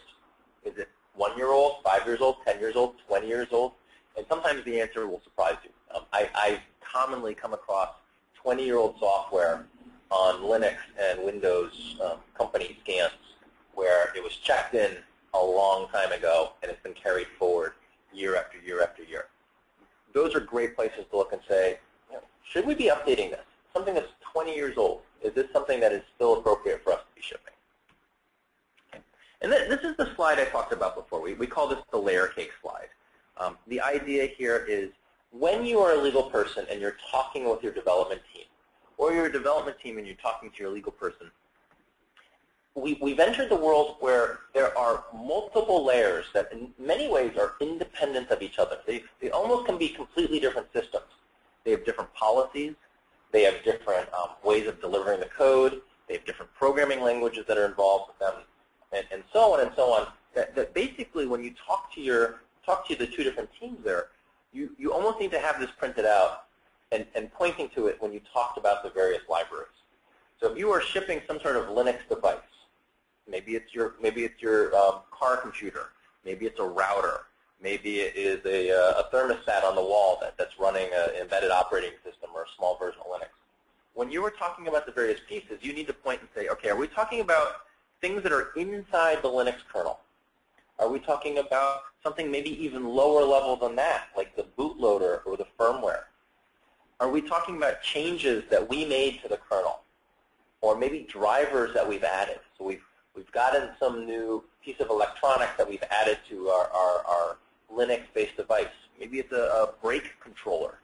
Is it one year old, five years old, ten years old, twenty years old? And sometimes the answer will surprise you. Um, I, I commonly come across twenty-year-old software on Linux and Windows um, company scans where it was checked in a long time ago and it's been carried forward year after year after year. Those are great places to look and say, you know, should we be updating this? Something that's twenty years old, is this something that is still appropriate for us to be shipping? Okay. And th this is the slide I talked about before. We, we call this the layer cake slide. Um, the idea here is when you are a legal person and you're talking with your development team, or you're a development team and you're talking to your legal person, we, we've entered the world where there are multiple layers that in many ways are independent of each other. They, they almost can be completely different systems. They have different policies. They have different um, ways of delivering the code. They have different programming languages that are involved with them, and, and so on and so on. That, that basically, when you talk to your talk to the two different teams there, you you almost need to have this printed out and, and pointing to it when you talked about the various libraries. So if you are shipping some sort of Linux device, maybe it's your maybe it's your um, car computer, maybe it's a router, maybe it is a, a thermostat on the wall that, that's running an embedded operating system or a small version of Linux. When you were talking about the various pieces, you need to point and say, okay, are we talking about things that are inside the Linux kernel? Are we talking about something maybe even lower level than that, like the bootloader or the firmware? Are we talking about changes that we made to the kernel? Or maybe drivers that we've added? So we've, we've gotten some new piece of electronics that we've added to our, our, our Linux-based device. Maybe it's a, a brake controller.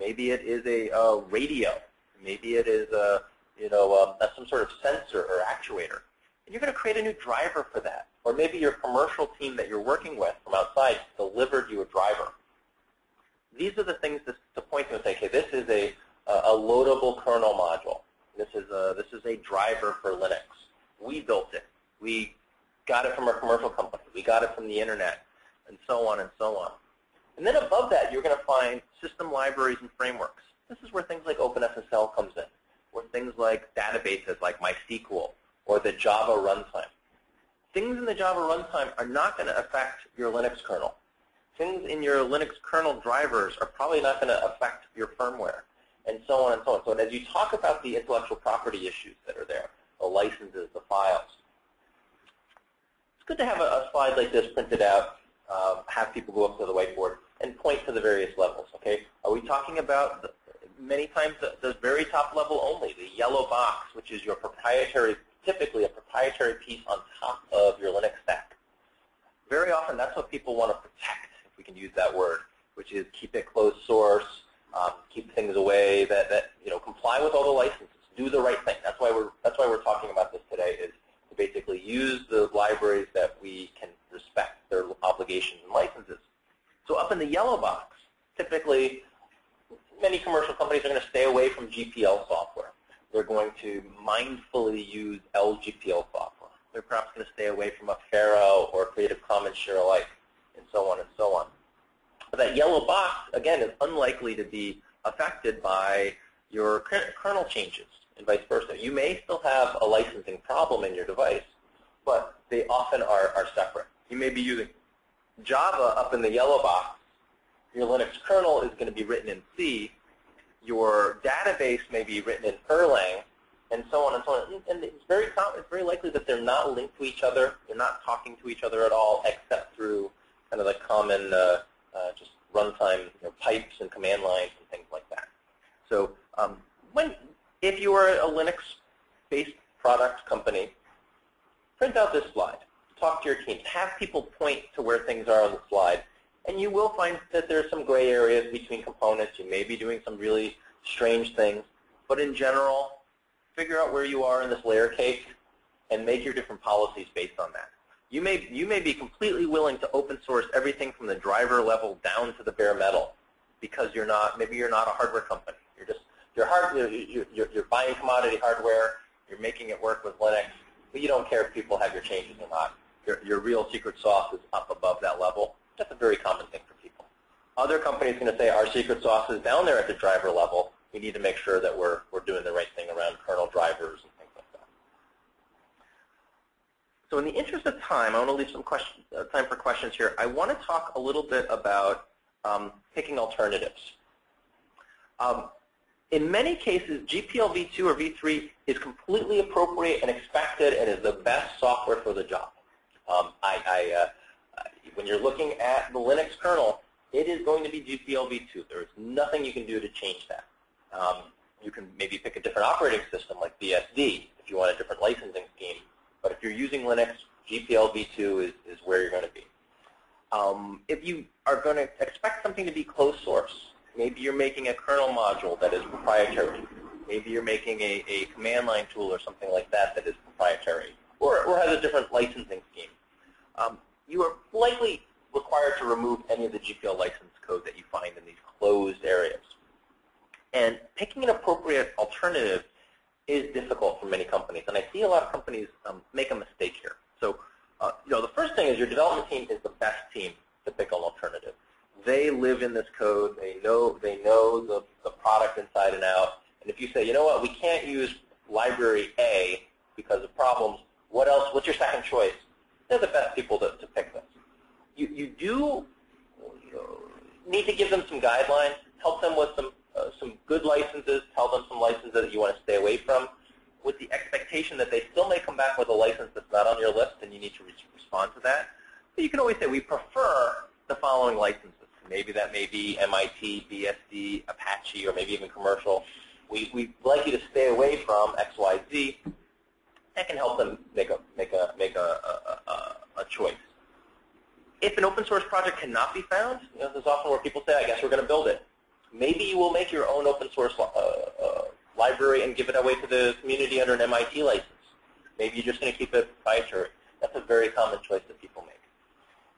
Maybe it is a, a radio. Maybe it is a, you know, a, some sort of sensor or actuator. And you're going to create a new driver for that. Or maybe your commercial team that you're working with from outside delivered you a driver. These are the things to, to point to and say, okay, this is a, a loadable kernel module. This is, a, this is a driver for Linux. We built it. We got it from our commercial company. We got it from the internet, and so on and so on. And then above that, you're going to find system libraries and frameworks. This is where things like OpenSSL comes in, or things like databases like MySQL, or the Java runtime. Things in the Java runtime are not going to affect your Linux kernel. Things in your Linux kernel drivers are probably not going to affect your firmware, and so on and so on. So as you talk about the intellectual property issues that are there, the licenses, the files, it's good to have a, a slide like this printed out, um, have people go up to the whiteboard and point to the various levels. Okay, are we talking about the, many times the, the very top level only, the yellow box, which is your proprietary, typically a proprietary piece on top of your Linux stack. Very often that's what people want to protect, if we can use that word, which is keep it closed source, um, keep things away that, that, you know, comply with all the licenses, do the right thing. That's why we're that's why we're talking about this today, is to basically use the libraries that we can respect their obligations and licenses. So up in the yellow box, typically many commercial companies are going to stay away from G P L software. They're going to mindfully use L G P L software. They're perhaps going to stay away from a Faro or Creative Commons share alike, and so on and so on. But that yellow box, again, is unlikely to be affected by your kernel changes and vice versa. You may still have a licensing problem in your device, but they often are, are separate. You may be using Java up in the yellow box. Your Linux kernel is going to be written in C. Your database may be written in Erlang, and so on and so on. And it's very common, it's very likely that they're not linked to each other. They're not talking to each other at all, except through kind of the common uh, uh, just runtime, you know, pipes and command lines and things like that. So, um, when if you are a Linux-based product company, print out this slide. Talk to your team. Have people point to where things are on the slide. And you will find that there's some gray areas between components. You may be doing some really strange things. But in general, figure out where you are in this layer cake and make your different policies based on that. You may, you may be completely willing to open source everything from the driver level down to the bare metal because you're not, maybe you're not a hardware company. You're just, you're, hard, you're, you're, you're buying commodity hardware, you're making it work with Linux, but you don't care if people have your changes or not. Your, your real secret sauce is up above that level. That's a very common thing for people. Other companies are going to say our secret sauce is down there at the driver level. We need to make sure that we're, we're doing the right thing around kernel drivers and things like that. So in the interest of time, I want to leave some question, uh, time for questions here. I want to talk a little bit about um, picking alternatives. Um, in many cases, G P L v two or v three is completely appropriate and expected and is the best software for the job. Um, I... I uh, When you're looking at the Linux kernel, it is going to be G P L v two. There is nothing you can do to change that. Um, you can maybe pick a different operating system like B S D if you want a different licensing scheme. But if you're using Linux, G P L v two is, is where you're going to be. Um, if you are going to expect something to be closed source, maybe you're making a kernel module that is proprietary. Maybe you're making a, a command line tool or something like that that is proprietary or, or has a different licensing scheme. Um, You are likely required to remove any of the G P L license code that you find in these closed areas. And picking an appropriate alternative is difficult for many companies. And I see a lot of companies um, make a mistake here. So uh, you know, the first thing is your development team is the best team to pick an alternative. They live in this code. They know, they know the, the product inside and out. And if you say, you know what, we can't use library A because of problems, what else? What's your second choice? They're the best people to, to pick this. You, you do need to give them some guidelines, help them with some, uh, some good licenses, tell them some licenses that you want to stay away from, with the expectation that they still may come back with a license that's not on your list, and you need to re respond to that. But you can always say, we prefer the following licenses. Maybe that may be M I T, B S D, Apache, or maybe even commercial. We, we'd like you to stay away from X, Y, Z. That can help them make a, make a, make a, a, a, a choice. If an open source project cannot be found, you know, there's often where people say, I guess we're going to build it. Maybe you will make your own open source uh, uh, library and give it away to the community under an M I T license. Maybe you're just going to keep it proprietary. That's a very common choice that people make.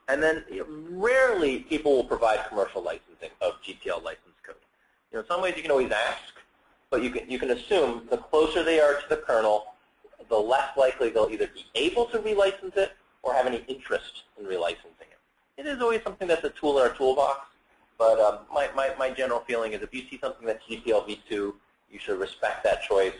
And then you know, rarely people will provide commercial licensing of G P L license code. You know, in some ways you can always ask, but you can, you can assume the closer they are to the kernel, the less likely they'll either be able to relicense it or have any interest in relicensing it. It is always something that's a tool in our toolbox, but um, my, my, my general feeling is if you see something that's G P L v two, you should respect that choice.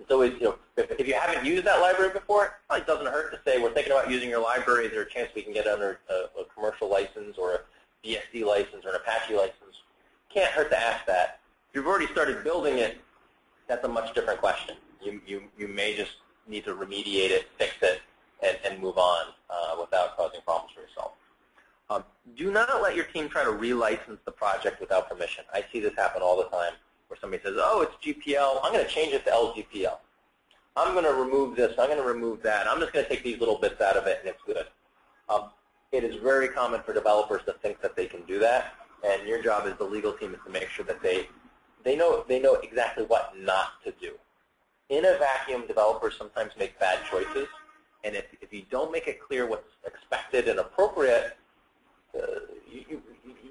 It's always, you know, if, if you haven't used that library before, it probably doesn't hurt to say, we're thinking about using your library. Is there a chance we can get under a, a commercial license or a B S D license or an Apache license? Can't hurt to ask that. If you've already started building it, that's a much different question. You, you, you may just need to remediate it, fix it, and, and move on uh, without causing problems for yourself. Um, do not let your team try to relicense the project without permission. I see this happen all the time. Where somebody says, oh, it's G P L, I'm going to change it to L G P L. I'm going to remove this, I'm going to remove that, I'm just going to take these little bits out of it and it's good. Um, it is very common for developers to think that they can do that, and your job as the legal team is to make sure that they, they, know, they know exactly what not to do. In a vacuum, developers sometimes make bad choices, and if, if you don't make it clear what's expected and appropriate, uh, you, you,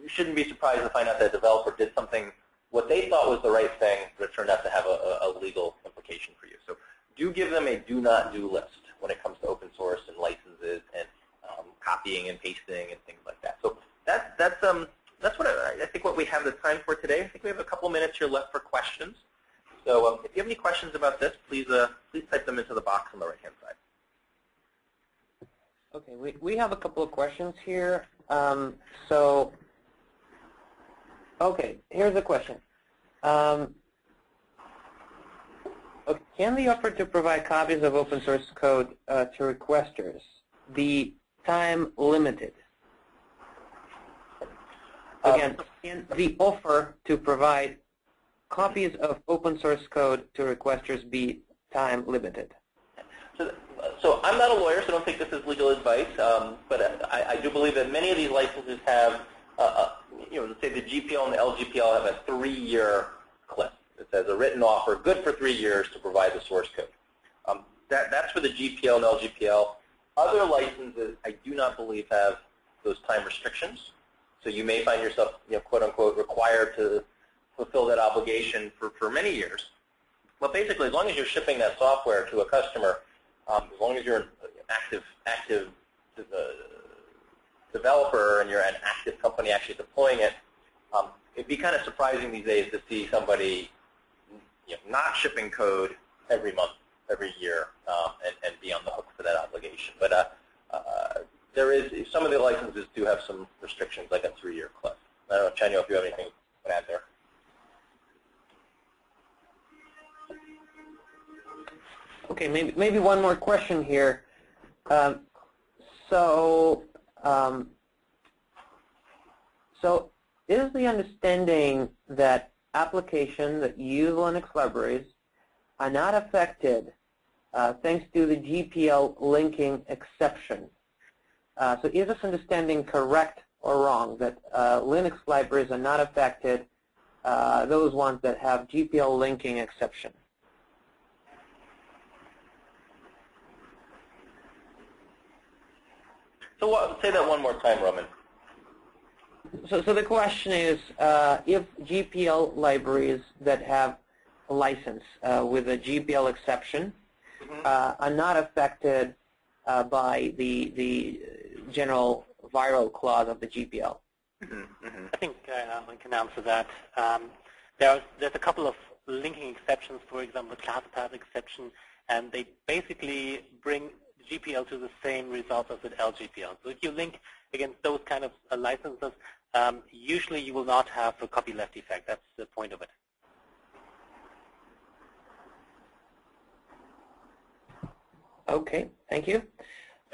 you shouldn't be surprised to find out that a developer did something what they thought was the right thing, but it turned out to have a, a legal implication for you. So do give them a do not do list when it comes to open source and licenses and um, copying and pasting and things like that. So that's, that's, um, that's what I, I think what we have the time for today. I think we have a couple minutes here left for questions. So um, if you have any questions about this, please, uh, please type them into the box on the right-hand side. Okay, we, we have a couple of questions here. Um, so. Okay, here's a question. Um, okay, can the offer to provide copies of open source code uh, to requesters be time limited? Again, um, can the offer to provide copies of open source code to requesters be time limited? So, so I'm not a lawyer, so I don't think this is legal advice, um, but I, I do believe that many of these licenses have Uh, you know, let's say the G P L and the L G P L have a three-year cliff. It says a written offer, good for three years to provide the source code. Um, that, that's for the G P L and L G P L. Other licenses, I do not believe, have those time restrictions. So you may find yourself, you know, quote unquote, required to fulfill that obligation for, for many years. But basically, as long as you're shipping that software to a customer, um, as long as you're an active, active uh, developer and you're an active company actually deploying it, um, it'd be kind of surprising these days to see somebody you know, not shipping code every month, every year, um, and, and be on the hook for that obligation. But uh, uh, there is, some of the licenses do have some restrictions, like a three-year cliff. I don't know, Chan-jo, if you have anything to add there. Okay, maybe, maybe one more question here. Um, so, Um, so is the understanding that applications that use Linux libraries are not affected uh, thanks to the G P L linking exception? Uh, so is this understanding correct or wrong, that uh, Linux libraries are not affected, uh, those ones that have G P L linking exception? So what, say that one more time, Roman. so, so the question is, uh, if G P L libraries that have a license uh, with a G P L exception uh, are not affected uh, by the the general viral clause of the G P L. Mm-hmm, mm-hmm. I think uh, we can answer that. Um, there's, there's a couple of linking exceptions, for example, the class path exception, and they basically bring G P L to the same result as an L G P L. So if you link against those kind of uh, licenses, um, usually you will not have a copyleft effect. That's the point of it. Okay, thank you.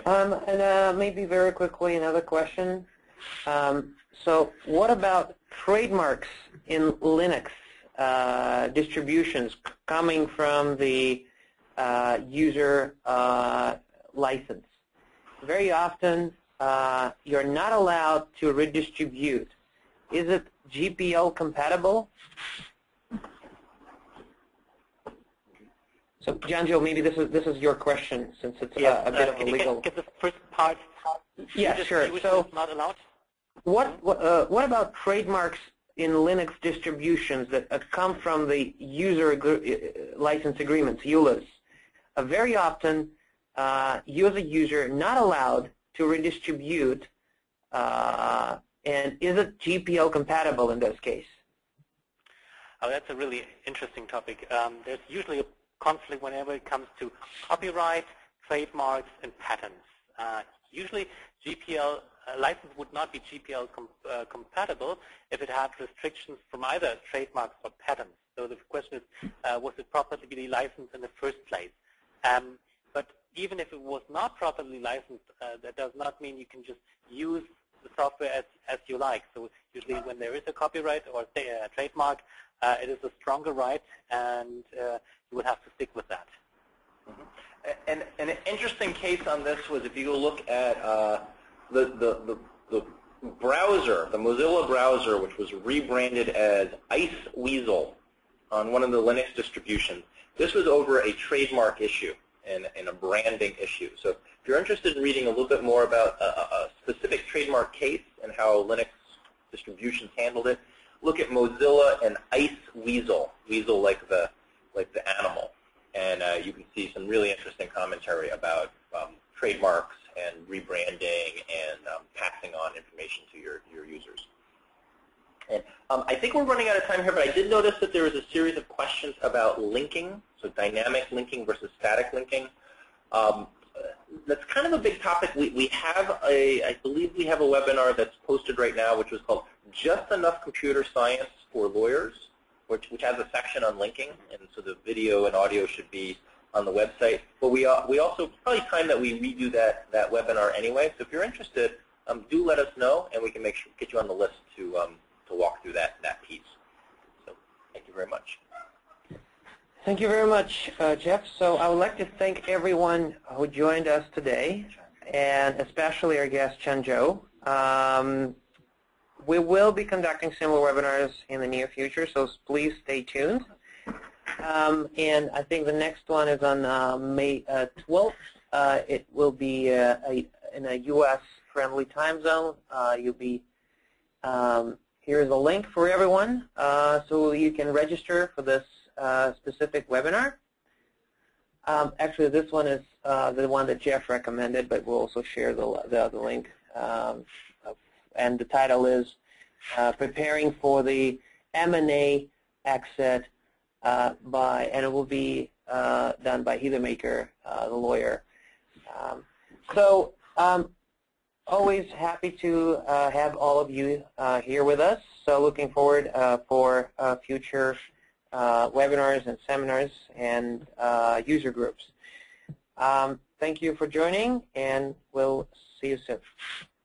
Um, and uh, maybe very quickly another question. Um, so what about trademarks in Linux uh, distributions coming from the uh, user uh, license? Very often uh, you're not allowed to redistribute. Is it G P L compatible? So Chan-jo, maybe this is this is your question, since it's yeah, a, a bit uh, of a legal. Can you get the first part? Yeah, just, sure. So not allowed. What what, uh, what about trademarks in Linux distributions that uh, come from the user agre license agreements, U L As? Uh, very often, uh, you as a user not allowed to redistribute, uh, and is it G P L compatible in this case? Oh, that's a really interesting topic. Um, there's usually a conflict whenever it comes to copyright, trademarks, and patents. Uh, usually, G P L uh, license would not be G P L com uh, compatible if it had restrictions from either trademarks or patents. So the question is, uh, was it properly licensed in the first place? Um, but even if it was not properly licensed, uh, that does not mean you can just use the software as, as you like. So usually when there is a copyright or say a trademark, uh, it is a stronger right, and uh, you would have to stick with that. Mm-hmm. And, and an interesting case on this was, if you look at uh, the, the, the, the browser, the Mozilla browser, which was rebranded as Ice Weasel on one of the Linux distributions. This was over a trademark issue and, and a branding issue. So if you're interested in reading a little bit more about a, a specific trademark case and how Linux distributions handled it, look at Mozilla and Ice Weasel, weasel like the, like the animal. And uh, you can see some really interesting commentary about um, trademarks and rebranding and um, passing on information to your, your users. And um, I think we're running out of time here, but I did notice that there was a series of questions about linking, so dynamic linking versus static linking. Um, that's kind of a big topic. We, we have a, I believe we have a webinar that's posted right now, which was called Just Enough Computer Science for Lawyers, which, which has a section on linking, and so the video and audio should be on the website. But we, uh, we also, probably time that we redo that, that webinar anyway, so if you're interested, um, do let us know, and we can make sure, get you on the list to, um, to walk through that, that piece. So thank you very much. Thank you very much, uh, Jeff. So I would like to thank everyone who joined us today, and especially our guest, Chan-jo. Um, We will be conducting similar webinars in the near future, so please stay tuned. Um, and I think the next one is on uh, May uh, twelfth. Uh, it will be uh, a, in a U S friendly time zone. Uh, you'll be um, here is a link for everyone, uh, so you can register for this uh, specific webinar. Um, actually, this one is uh, the one that Jeff recommended, but we'll also share the the other link. Um, And the title is uh, Preparing for the M and A Exit uh, by, and it will be uh, done by Heathermaker, uh, the lawyer. Um, so um, always happy to uh, have all of you uh, here with us. So looking forward uh, for uh, future uh, webinars and seminars and uh, user groups. Um, thank you for joining, and we'll see you soon.